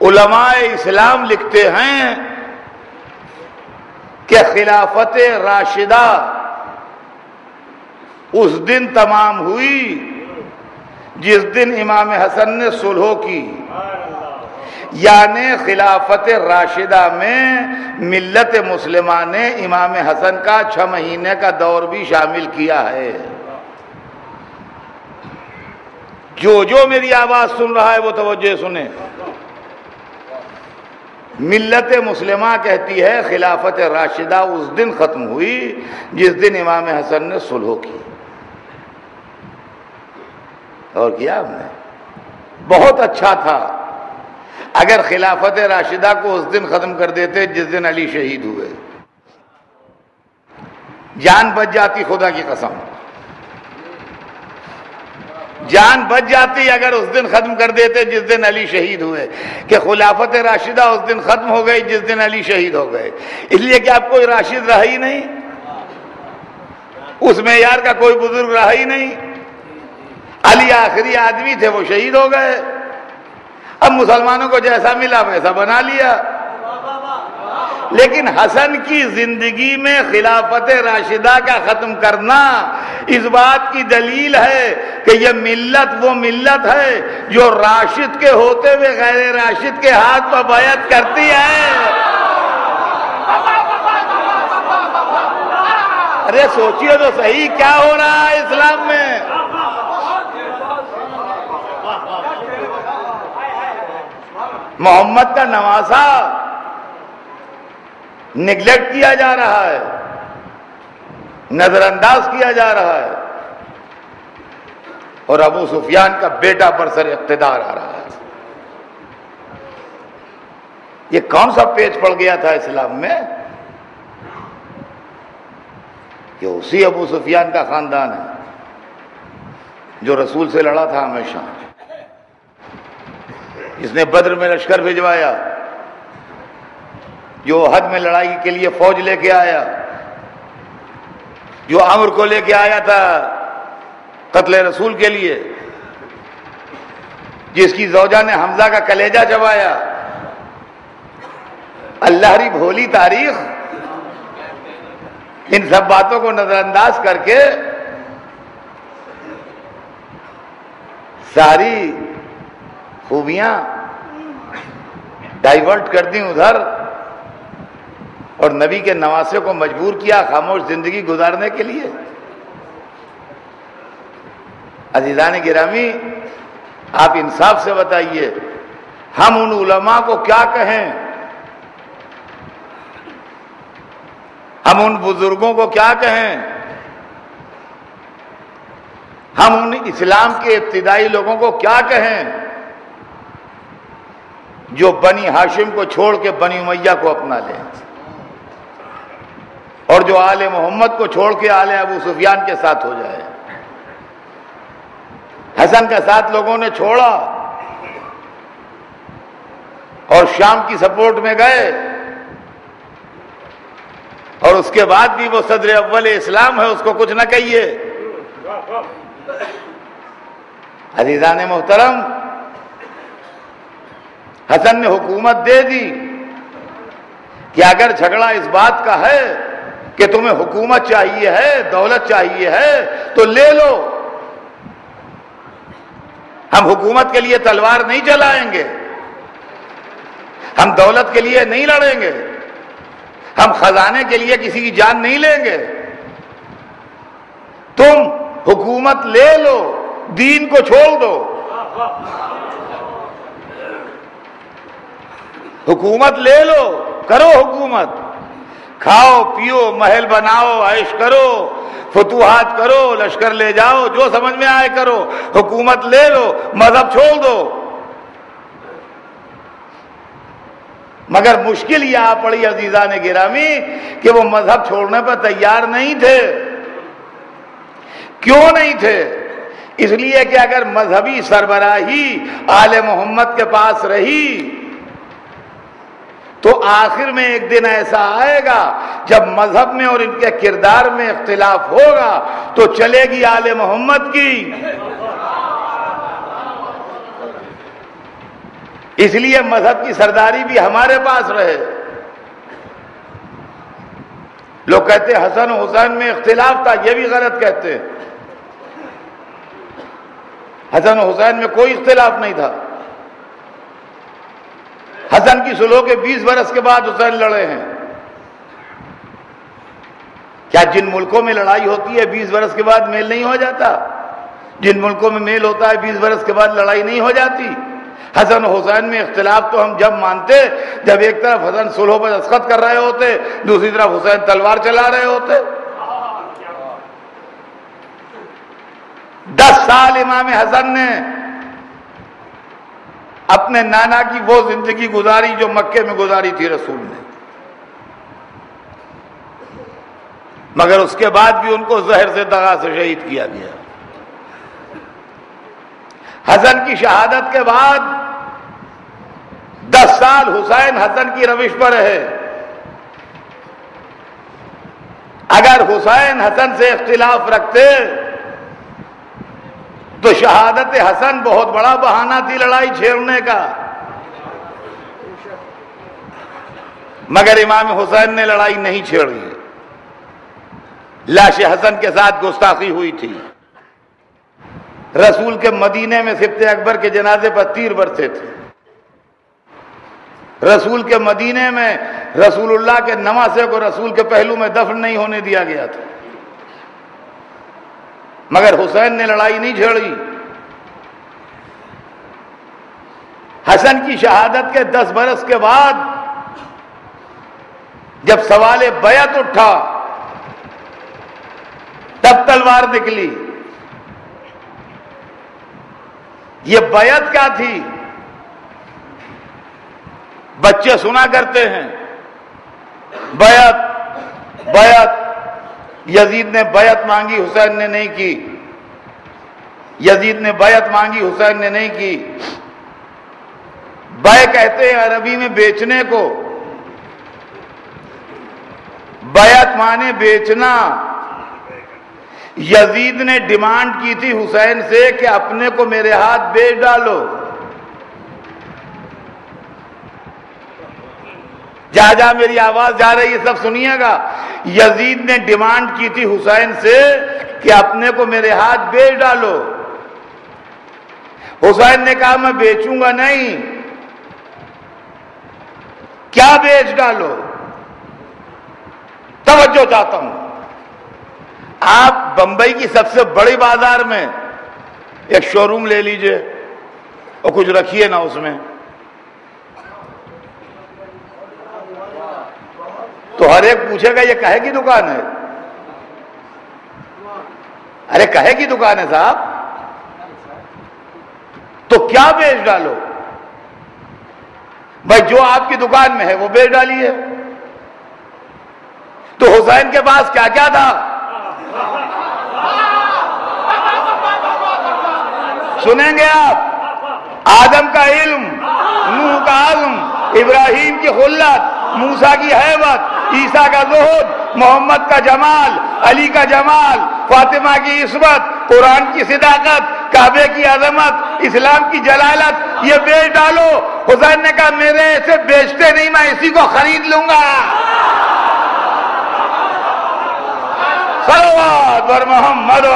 علماء اسلام لکھتے ہیں کہ خلافت راشدہ اس دن تمام ہوئی جس دن امام حسن نے صلح کی، یعنی خلافت راشدہ میں ملت مسلمہ نے امام حسن کا 6 مہینے کا دور بھی شامل کیا ہے۔ جو میری آواز سن رہا ہے وہ توجہ سنے۔ ملت مسلمہ کہتی ہے خلافت راشدہ اس دن ختم ہوئی جس دن امام حسن نے صلح کی۔ اور کیا ہم نے بہت اچھا تھا اگر خلافت راشدہ کو اس دن ختم کر دیتے جس دن علی شہید ہوئے، جان بچ جاتی, خدا کی قسم جان بچ جاتی اگر اس دن ختم کر دیتے جس دن علی شہید ہوئے, کہ خلافت راشدہ اس دن ختم ہو گئی جس دن علی شہید ہو گئے, اس لیے کہ آپ کوئی راشد رہا ہی نہیں, اس معیار کا کوئی بزرگ رہا ہی نہیں. علی آخری آدمی تھے, وہ شہید ہو گئے. اب مسلمانوں کو جیسا ملا ویسا بنا لیا, لیکن حسن کی زندگی میں خلافت راشدہ کا ختم کرنا اس بات کی دلیل ہے کہ یہ ملت وہ ملت ہے جو راشد کے ہوتے ہوئے غیر راشد کے ہاتھ پر بیعت کرتی ہے. ارے سوچیے تو صحیح کیا ہو رہا ہے اسلام میں. محمد کا نواسہ نگلیکٹ کیا جا رہا ہے, نظر انداز کیا جا رہا ہے, اور ابو سفیان کا بیٹا برسر اقتدار آ رہا ہے. یہ کون سا پیچ پڑ گیا تھا اسلام میں کہ اسی ابو سفیان کا خاندان ہے جو رسول سے لڑا تھا ہمیشہ, جس نے بدر میں لشکر بھجوایا, جو احد میں لڑائی کے لیے فوج لے کے آیا, جو عمر کو لے کے آیا تھا قتل رسول کے لیے, جس کی زوجہ نے حمزہ کا کلیجہ چبایا. اللہ ری بھولی تاریخ ان سب باتوں کو نظر انداز کر کے ساری خوبیاں ڈائیورٹ کر دیں ادھر, اور نبی کے نواسے کو مجبور کیا خاموش زندگی گزارنے کے لیے. عزیزان گرامی, آپ انصاف سے بتائیے ہم ان علماء کو کیا کہیں, ہم ان بزرگوں کو کیا کہیں, ہم ان اسلام کے ابتدائی لوگوں کو کیا کہیں جو بنی ہاشم کو چھوڑ کے بنی امیہ کو اپنا لیں, اور جو آل محمد کو چھوڑ کے آل ابو سفیان کے ساتھ ہو جائے. حسن کا ساتھ لوگوں نے چھوڑا اور شام کی سپورٹ میں گئے, اور اس کے بعد بھی وہ صدر اول اسلام ہے, اس کو کچھ نہ کہیے. عزیزان محترم, حسن نے حکومت دے دی کہ اگر جھگڑا اس بات کا ہے کہ تمہیں حکومت چاہیے ہے, دولت چاہیے ہے, تو لے لو, ہم حکومت کے لیے تلوار نہیں چلائیں گے, ہم دولت کے لیے نہیں لڑیں گے, ہم خزانے کے لیے کسی کی جان نہیں لیں گے, تم حکومت لے لو, دین کو چھوڑ دو. حکومت لے لو, کرو حکومت, کھاؤ پیو, محل بناؤ, عیش کرو, فتوحات کرو, لشکر لے جاؤ, جو سمجھ میں آئے کرو, حکومت لے لو, مذہب چھوڑ دو. مگر مشکل یہ آ پڑی عزیزان گرامی کہ وہ مذہب چھوڑنے پر تیار نہیں تھے. کیوں نہیں تھے؟ اس لیے کہ اگر مذہبی سربراہی آل محمد کے پاس رہی تو آخر میں ایک دن ایسا آئے گا جب مذہب میں اور ان کے کردار میں اختلاف ہوگا تو چلے گی آل محمد کی. اس لیے مذہب کی سرداری بھی ہمارے پاس رہے. لوگ کہتے ہیں حسن و حسین میں اختلاف تھا, یہ بھی غلط کہتے ہیں. حسن و حسین میں کوئی اختلاف نہیں تھا. حسن کی صلح کے 20 برس کے بعد حسین لڑے ہیں. کیا جن ملکوں میں لڑائی ہوتی ہے 20 برس کے بعد میل نہیں ہو جاتا؟ جن ملکوں میں میل ہوتا ہے 20 برس کے بعد لڑائی نہیں ہو جاتی؟ حسن و حسین میں اختلاف تو ہم جب مانتے جب ایک طرف حسن صلح پر دستخط کر رہے ہوتے, دوسری طرف حسین تلوار چلا رہے ہوتے. 10 سال امام حسن نے اپنے نانا کی وہ زندگی گزاری جو مکے میں گزاری تھی رسول نے. مگر اس کے بعد بھی ان کو زہر سے دغا سے شہید کیا گیا۔ حسن کی شہادت کے بعد 10 سال حسین حسن کی روش پر رہے۔ اگر حسین حسن سے اختلاف رکھتے تو شہادت حسن بہت بڑا بہانہ تھی لڑائی چھیڑنے کا، مگر امام حسین نے لڑائی نہیں چھیڑی، لاش حسن کے ساتھ گستاخی ہوئی تھی۔ رسول کے مدینے میں سبت اکبر کے جنازے پر تیر برسے تھے، رسول کے مدینے میں رسول اللہ کے نواسے کو رسول کے پہلو میں دفن نہیں ہونے دیا گیا تھا، مگر حسین نے لڑائی نہیں چھیڑی۔ حسن کی شہادت کے 10 برس کے بعد جب سوال بیعت اٹھا تب تلوار نکلی۔ یہ بیعت کیا تھی؟ بچے سنا کرتے ہیں بیعت بیعت، یزید نے بیعت مانگی حسین نے نہیں کی، یزید نے بیعت مانگی حسین نے نہیں کی۔ بیع کہتے ہیں عربی میں بیچنے کو، بیعت مانے بیچنا۔ یزید نے ڈیمانڈ کی تھی حسین سے کہ اپنے کو میرے ہاتھ بیچ ڈالو۔ جہاں جہاں میری آواز جا رہی ہے سب سنیے گا، یزید نے ڈیمانڈ کی تھی حسین سے کہ اپنے کو میرے ہاتھ بیچ ڈالو۔ حسین نے کہا میں بیچوں گا نہیں، کیا بیچ ڈالو؟ توجہ چاہتا ہوں، آپ بمبئی کی سب سے بڑی بازار میں ایک شو روم لے لیجئے اور کچھ رکھیے نا اس میں، تو ہر ایک پوچھے گا یہ کہے کی دکان ہے؟ ارے کہے کی دکان ہے صاحب، تو کیا بیچ ڈالو؟ بھائی جو آپ کی دکان میں ہے وہ بیچ ڈالیے۔ تو حسین کے پاس کیا کیا تھا سنیں گے آپ؟ آدم کا علم، نوح کا عزم، ابراہیم کی خلت، موسیٰ کی ہیبت، عیسیٰ کا زہد، محمد کا جمال، علی کا جمال، فاطمہ کی عصمت، قرآن کی صداقت، کعبے کی عظمت، اسلام کی جلالت، یہ بیچ ڈالو۔ حسین نے کہا میرے اسے بیچتے نہیں، میں اسی کو خرید لوں گا۔ صلوات بر محمد۔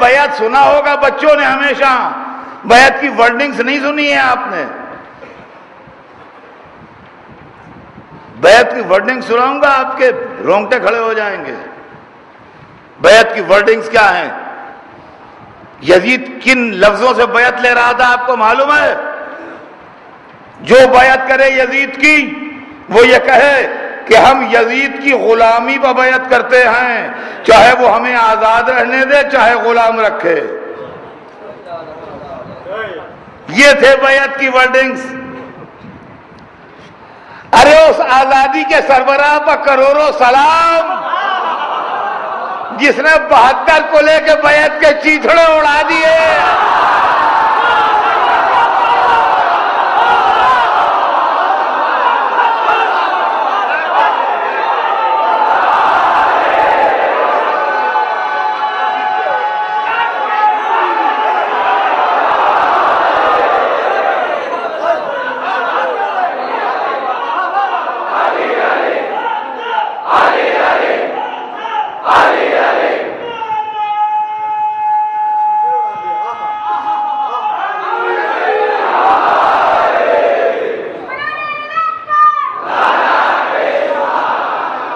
بیعت سنا ہوگا بچوں نے، ہمیشہ بیعت کی ورڈنگز نہیں سنی ہے آپ نے، بیعت کی ورڈنگ سناؤں گا آپ کے رونگٹے کھڑے ہو جائیں گے۔ بیعت کی ورڈنگز کیا ہیں؟ یزید کن لفظوں سے بیعت لے رہا تھا آپ کو معلوم ہے؟ جو بیعت کرے یزید کی وہ یہ کہے کہ ہم یزید کی غلامی پر بیعت کرتے ہیں، چاہے وہ ہمیں آزاد رہنے دے چاہے غلام رکھے۔ یہ تھے بیعت کی ورڈنگز۔ ارے اس آزادی کے سربراہ پر کروڑوں سلام جس نے 72 کو لے کے بیعت کے چیتھڑے اڑا دیے۔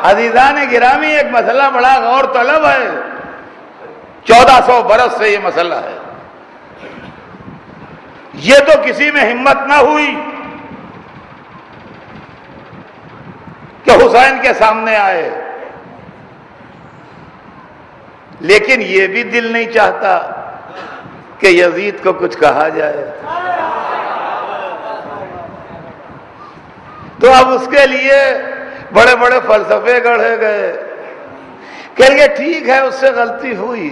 عزیزان گرامی ایک مسئلہ بڑا غور طلب ہے، 1400 برس سے یہ مسئلہ ہے، یہ تو کسی میں ہمت نہ ہوئی کہ حسین کے سامنے آئے، لیکن یہ بھی دل نہیں چاہتا کہ یزید کو کچھ کہا جائے، تو اب اس کے لیے بڑے بڑے فلسفے گڑھے گئے کہ یہ ٹھیک ہے، اس سے غلطی ہوئی۔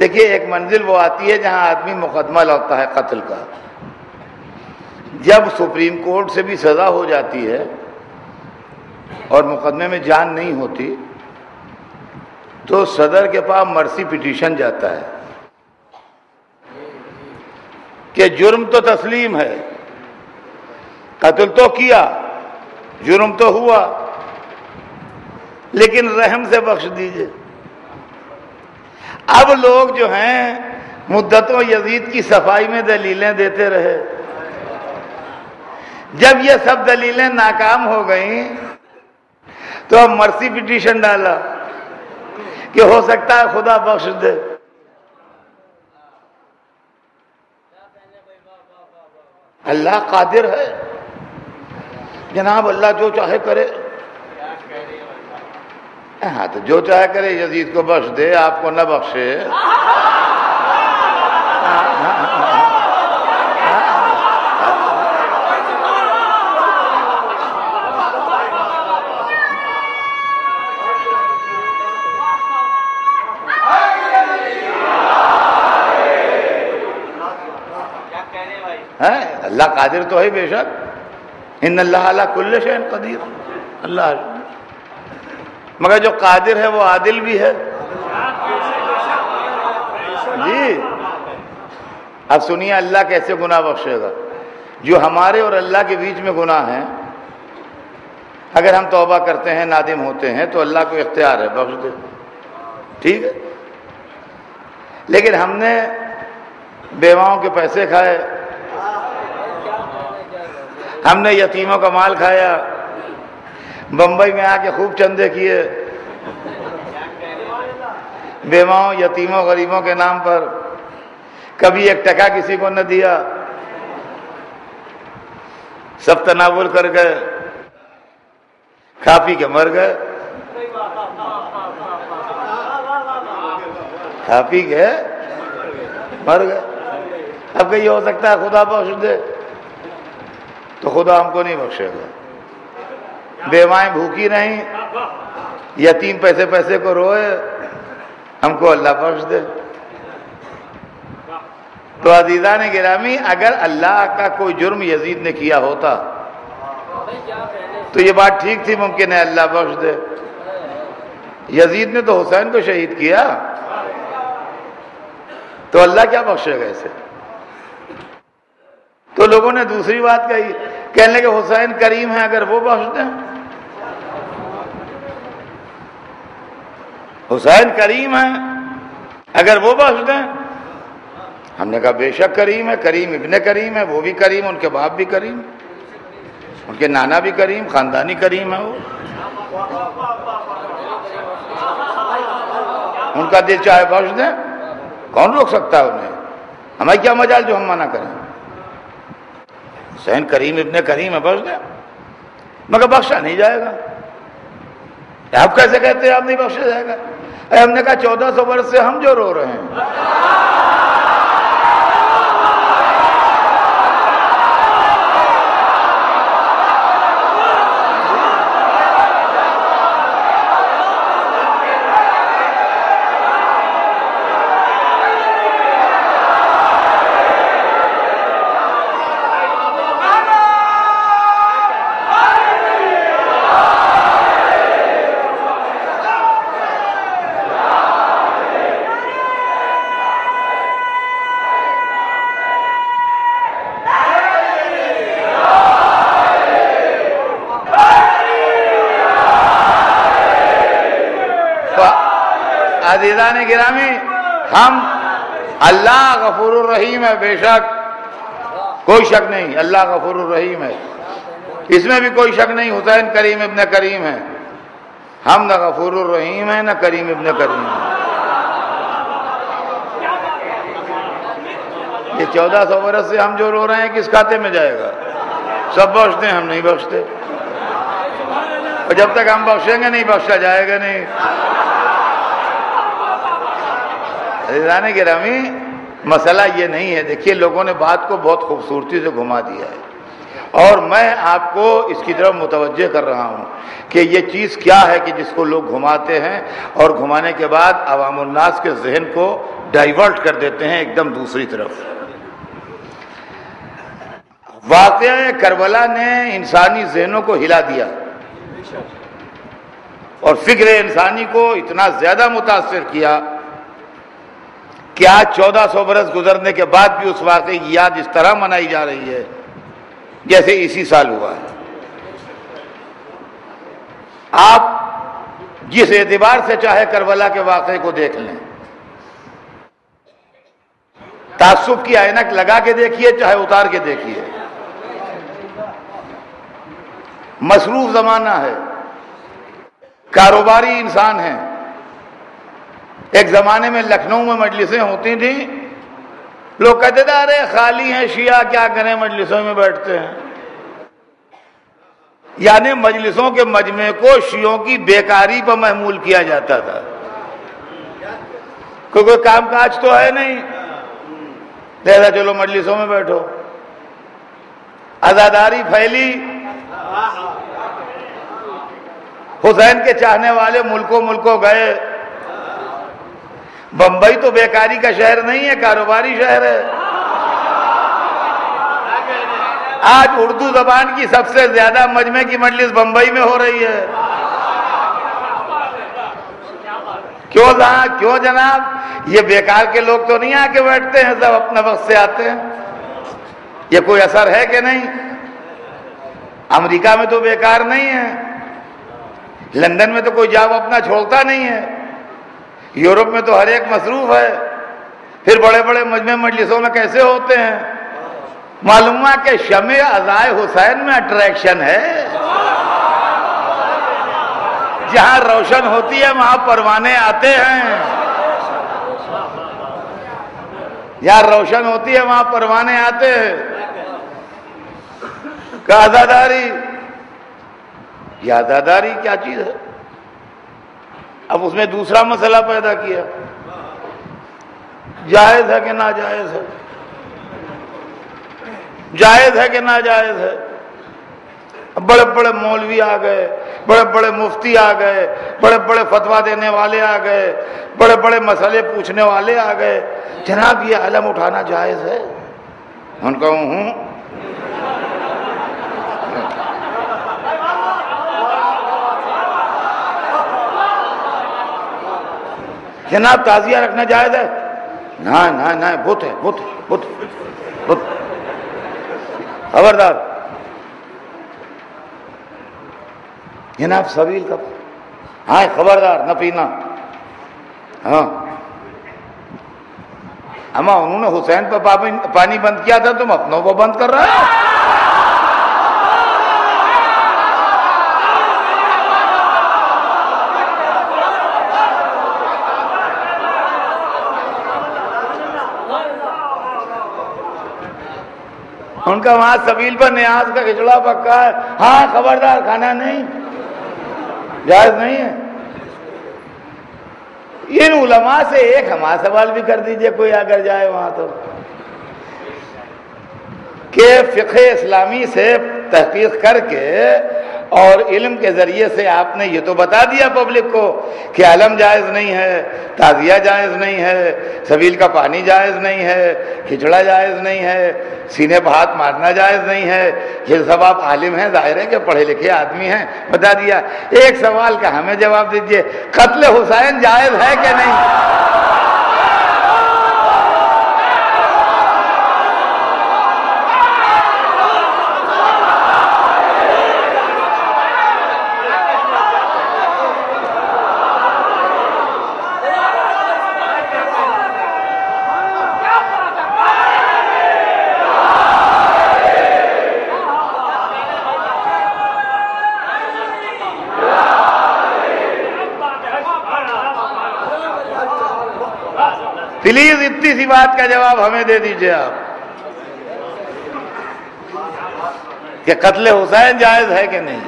دیکھیے ایک منزل وہ آتی ہے جہاں آدمی مقدمہ لڑتا ہے قتل کا، جب سپریم کورٹ سے بھی سزا ہو جاتی ہے اور مقدمے میں جان نہیں ہوتی تو صدر کے پاس مرسی پٹیشن جاتا ہے کہ جرم تو تسلیم ہے، قتل تو کیا، جرم تو ہوا، لیکن رحم سے بخش دیجئے۔ اب لوگ جو ہیں مدتوں یزید کی صفائی میں دلیلیں دیتے رہے، جب یہ سب دلیلیں ناکام ہو گئیں تو اب مرسی پٹیشن ڈالا کہ ہو سکتا ہے خدا بخش دے۔ اللہ قادر ہے جناب، اللہ جو چاہے کرے، ہاں تو جو چاہے کرے، یزید کو بخش دے، آپ کو نہ بخشے۔ اللہ قادر تو ہے بے شک، ان اللہ علی کل شیء قدیر، اللہ، مگر جو قادر ہے وہ عادل بھی ہے۔ جی اب سنیے اللہ کیسے گناہ بخشے گا، جو ہمارے اور اللہ کے بیچ میں گناہ ہیں، اگر ہم توبہ کرتے ہیں، نادم ہوتے ہیں تو اللہ کو اختیار ہے بخش دے، ٹھیک ہے، لیکن ہم نے بیواؤں کے پیسے کھائے، ہم نے یتیموں کا مال کھایا، بمبئی میں آ کے خوب چندے کیے بیواؤں، یتیموں، غریبوں کے نام پر، کبھی ایک ٹکا کسی کو نہ دیا، سب تناول کر گئے، کھا پی کے مر گئے، کھا پی کے مر گئے۔ اب کہ یہ ہو سکتا ہے خدا بخش دے، تو خدا ہم کو نہیں بخشے گا۔ بیوائیں بھوکی نہیں، یتیم پیسے پیسے کو روئے، ہم کو اللہ بخش دے۔ تو عزیزان گرامی، اگر اللہ کا کوئی جرم یزید نے کیا ہوتا تو یہ بات ٹھیک تھی، ممکن ہے اللہ بخش دے۔ یزید نے تو حسین کو شہید کیا، تو اللہ کیا بخشے گا اسے؟ تو لوگوں نے دوسری بات کہی، کہنے کہ حسین کریم ہیں، اگر وہ بخش دیں، حسین کریم ہیں اگر وہ بخش دیں۔ ہم نے کہا بے شک کریم ہے، کریم ابن کریم ہے، وہ بھی کریم، ان کے باپ بھی کریم، ان کے نانا بھی کریم، خاندانی کریم ہے، وہ ان کا دل چاہے بخش دیں، کون روک سکتا ہے انہیں؟ ہمیں کیا مجال جو ہم منع کریں؟ حسین کریم ابن کریم ہے، بخش دیں، مگر بخشا نہیں جائے گا۔ آپ کیسے کہتے ہیں آپ نہیں بخشا جائے گا؟ ہم نے کہا 1400 برس سے ہم جو رو رہے ہیں، عزیزان گرامی، ہم، اللہ غفور الرحیم ہے بے شک، کوئی شک نہیں، اللہ غفور الرحیم ہے، اس میں بھی کوئی شک نہیں حسین کریم ابن کریم ہے. ہم نہ غفور الرحیم ہیں نہ کریم ابن کریم ہیں. یہ 1400 برس سے ہم جو رو رہے ہیں کس کھاتے میں جائے گا؟ سب بخشتے ہیں, ہم نہیں بخشتے, اور جب تک ہم بخشیں گے نہیں بخشا جائے گا نہیں. عزیزان گرامی, مسئلہ یہ نہیں ہے. دیکھیے لوگوں نے بات کو بہت خوبصورتی سے گھما دیا ہے, اور میں آپ کو اس کی طرف متوجہ کر رہا ہوں کہ یہ چیز کیا ہے کہ جس کو لوگ گھماتے ہیں اور گھمانے کے بعد عوام الناس کے ذہن کو ڈائیورٹ کر دیتے ہیں ایک دم دوسری طرف. واقعہ کربلا نے انسانی ذہنوں کو ہلا دیا اور فکر انسانی کو اتنا زیادہ متاثر کیا کہ آج 1400 برس گزرنے کے بعد بھی اس واقعے کی یاد اس طرح منائی جا رہی ہے جیسے اسی سال ہوا ہے. آپ جس اعتبار سے چاہے کربلا کے واقعے کو دیکھ لیں, تعصب کی عینک لگا کے دیکھیے چاہے اتار کے دیکھیے, مصروف زمانہ ہے, کاروباری انسان ہیں. ایک زمانے میں لکھنؤ میں مجلسیں ہوتی تھیں, لوگ کہتے تھے ارے خالی ہیں شیعہ کیا کریں مجلسوں میں بیٹھتے ہیں. یعنی مجلسوں کے مجمع کو شیعوں کی بیکاری پر محمول کیا جاتا تھا, کوئی کام کاج تو ہے نہیں, لہذا چلو مجلسوں میں بیٹھو. عزاداری پھیلی, حسین کے چاہنے والے ملکوں ملکوں گئے. بمبئی تو بیکاری کا شہر نہیں ہے, کاروباری شہر ہے. آج اردو زبان کی سب سے زیادہ مجمع کی مجلس بمبئی میں ہو رہی ہے. کیوں جناب, کیوں جناب؟ یہ بیکار کے لوگ تو نہیں آ کے بیٹھتے ہیں, سب اپنا وقت سے آتے ہیں. یہ کوئی اثر ہے کہ نہیں؟ امریکہ میں تو بیکار نہیں ہے, لندن میں تو کوئی جاب اپنا چھوڑتا نہیں ہے, یورپ میں تو ہر ایک مصروف ہے. پھر بڑے بڑے مجمع مجلسوں میں کیسے ہوتے ہیں؟ معلوم ہے کہ شمع عزائے حسین میں اٹریکشن ہے. جہاں روشن ہوتی ہے وہاں پروانے آتے ہیں, یہاں روشن ہوتی ہے وہاں پروانے آتے ہیں. کہ عزاداری, یہ عزاداری کیا چیز ہے؟ اب اس میں دوسرا مسئلہ پیدا کیا, جائز ہے کہ ناجائز ہے, جائز ہے کہ ناجائز ہے. اب بڑے بڑے مولوی آ گئے, بڑے بڑے مفتی آ گئے, بڑے بڑے فتویٰ دینے والے آ گئے, بڑے بڑے مسئلے پوچھنے والے آ گئے. جناب یہ علم اٹھانا جائز ہے؟ ان کو ہوں جناب تعزیہ رکھنا جائز ہے؟ نہ, بت ہے, بت بت بت, خبردار. جناب سبیل کا, ہاں خبردار, نہ پینا. ہاں اما انہوں نے حسین پر پانی بند کیا تھا, تم اپنوں کو بند کر رہے ہو. ان کا وہاں سبیل پر نیاز کا کھچڑا پکا ہے, ہاں خبردار, کھانا نہیں, جائز نہیں ہے. ان علماء سے ایک ہمارا سوال بھی کر دیجئے کوئی اگر جائے وہاں تو, کہ فقہ اسلامی سے تحقیق کر کے اور علم کے ذریعے سے آپ نے یہ تو بتا دیا پبلک کو کہ علم جائز نہیں ہے, تعزیہ جائز نہیں ہے, سبیل کا پانی جائز نہیں ہے, کھچڑا جائز نہیں ہے, سینے پہ ہاتھ مارنا جائز نہیں ہے. یہ سب آپ عالم ہیں, ظاہر ہے کہ پڑھے لکھے آدمی ہیں, بتا دیا. ایک سوال کا ہمیں جواب دیجئے, قتل حسین جائز ہے کہ نہیں؟ پلیز اتنی سی بات کا جواب ہمیں دے دیجئے آپ کہ قتل حسین جائز ہے کہ نہیں؟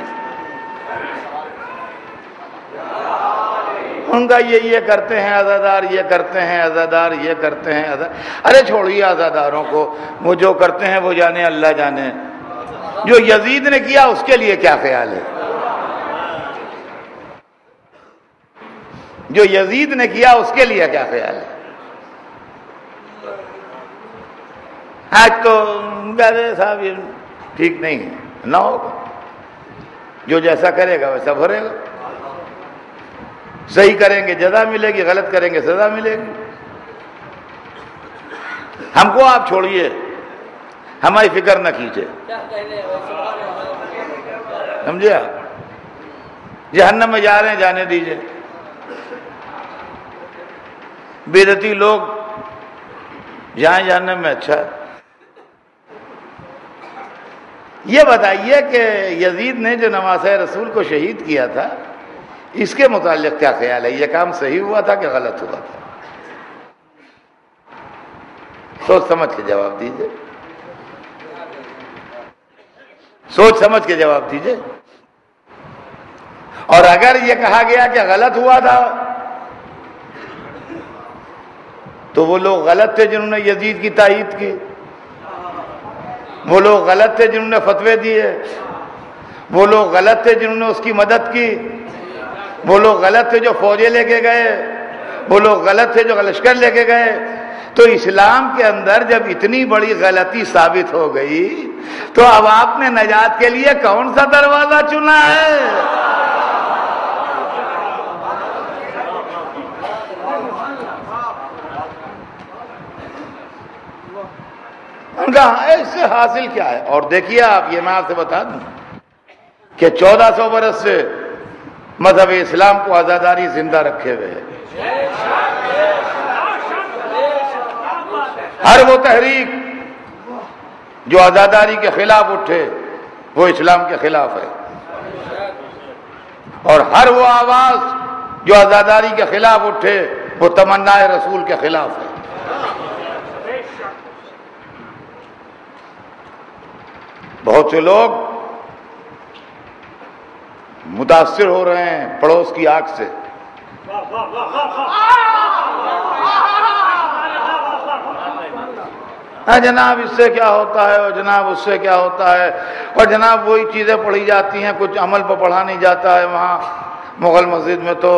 ان کا یہ کرتے ہیں عزادار، یہ کرتے ہیں عزادار، یہ کرتے ہیں عزادار. ارے چھوڑیے عزاداروں کو، وہ جو کرتے ہیں وہ جانے، اللہ جانے. جو یزید نے کیا اس کے لیے کیا خیال ہے؟ جو یزید نے کیا اس کے لیے کیا خیال ہے؟ آج تو صاحب یہ ٹھیک نہیں ہے، نہ ہوگا، جو جیسا کرے گا ویسا بھرے گا. صحیح کریں گے جزا ملے گی، غلط کریں گے سزا ملے گی. ہم کو آپ چھوڑیے، ہماری فکر نہ کیجیے، سمجھے آپ؟ جہنم میں جا رہے ہیں جانے دیجیے. بیدتی لوگ جائیں جہنم میں، اچھا. یہ بتائیے کہ یزید نے جو نواسہ رسول کو شہید کیا تھا، اس کے متعلق کیا خیال ہے؟ یہ کام صحیح ہوا تھا کہ غلط ہوا تھا؟ سوچ سمجھ کے جواب دیجیے، سوچ سمجھ کے جواب دیجیے. اور اگر یہ کہا گیا کہ غلط ہوا تھا تو وہ لوگ غلط تھے جنہوں نے یزید کی تائید کی، وہ لوگ غلط تھے جنہوں نے فتوے دیے، وہ لوگ غلط تھے جنہوں نے اس کی مدد کی، وہ لوگ غلط تھے جو فوجیں لے کے گئے، وہ لوگ غلط تھے جو لشکر لے کے گئے. تو اسلام کے اندر جب اتنی بڑی غلطی ثابت ہو گئی تو اب آپ نے نجات کے لیے کون سا دروازہ چنا ہے؟ ان کا اس سے حاصل کیا ہے؟ اور دیکھیے آپ، یہ میں آپ سے بتا دوں کہ 1400 برس سے مذہب اسلام کو آزاداری زندہ رکھے ہوئے ہے. ہر وہ تحریک جو آزاداری کے خلاف اٹھے وہ اسلام کے خلاف ہے، اور ہر وہ آواز جو آزاداری کے خلاف اٹھے وہ تمنا رسول کے خلاف ہے. بہت سے لوگ متاثر ہو رہے ہیں پڑوس کی آگ سے. جناب اس سے کیا ہوتا ہے، اور جناب اس سے کیا ہوتا ہے، اور جناب وہی چیزیں پڑھی جاتی ہیں، کچھ عمل پر پڑھا نہیں جاتا ہے وہاں مغل مسجد میں تو،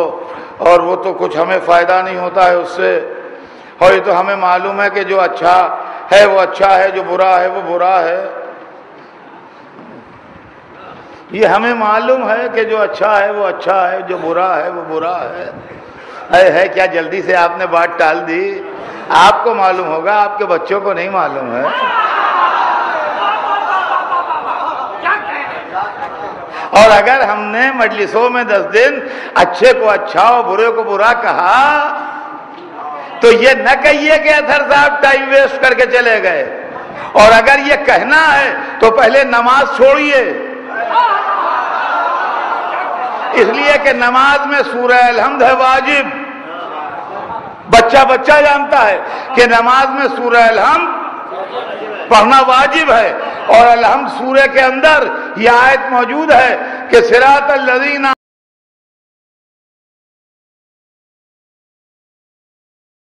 اور وہ تو کچھ ہمیں فائدہ نہیں ہوتا ہے اس سے. اور یہ تو ہمیں معلوم ہے کہ جو اچھا ہے وہ اچھا ہے، جو برا ہے وہ برا ہے. یہ ہمیں معلوم ہے کہ جو اچھا ہے وہ اچھا ہے، جو برا ہے وہ برا ہے. ارے ہے کیا، جلدی سے آپ نے بات ٹال دی. آپ کو معلوم ہوگا، آپ کے بچوں کو نہیں معلوم ہے. اور اگر ہم نے مجلسوں میں 10 دن اچھے کو اچھا اور برے کو برا کہا تو یہ نہ کہیے کہ اظہر صاحب ٹائم ویسٹ کر کے چلے گئے. اور اگر یہ کہنا ہے تو پہلے نماز چھوڑیے، اس لیے کہ نماز میں سورہ الحمد ہے واجب. بچہ جانتا ہے کہ نماز میں سورہ الحمد پڑھنا واجب ہے، اور الحمد سورہ کے اندر یہ آیت موجود ہے کہ صراط الذین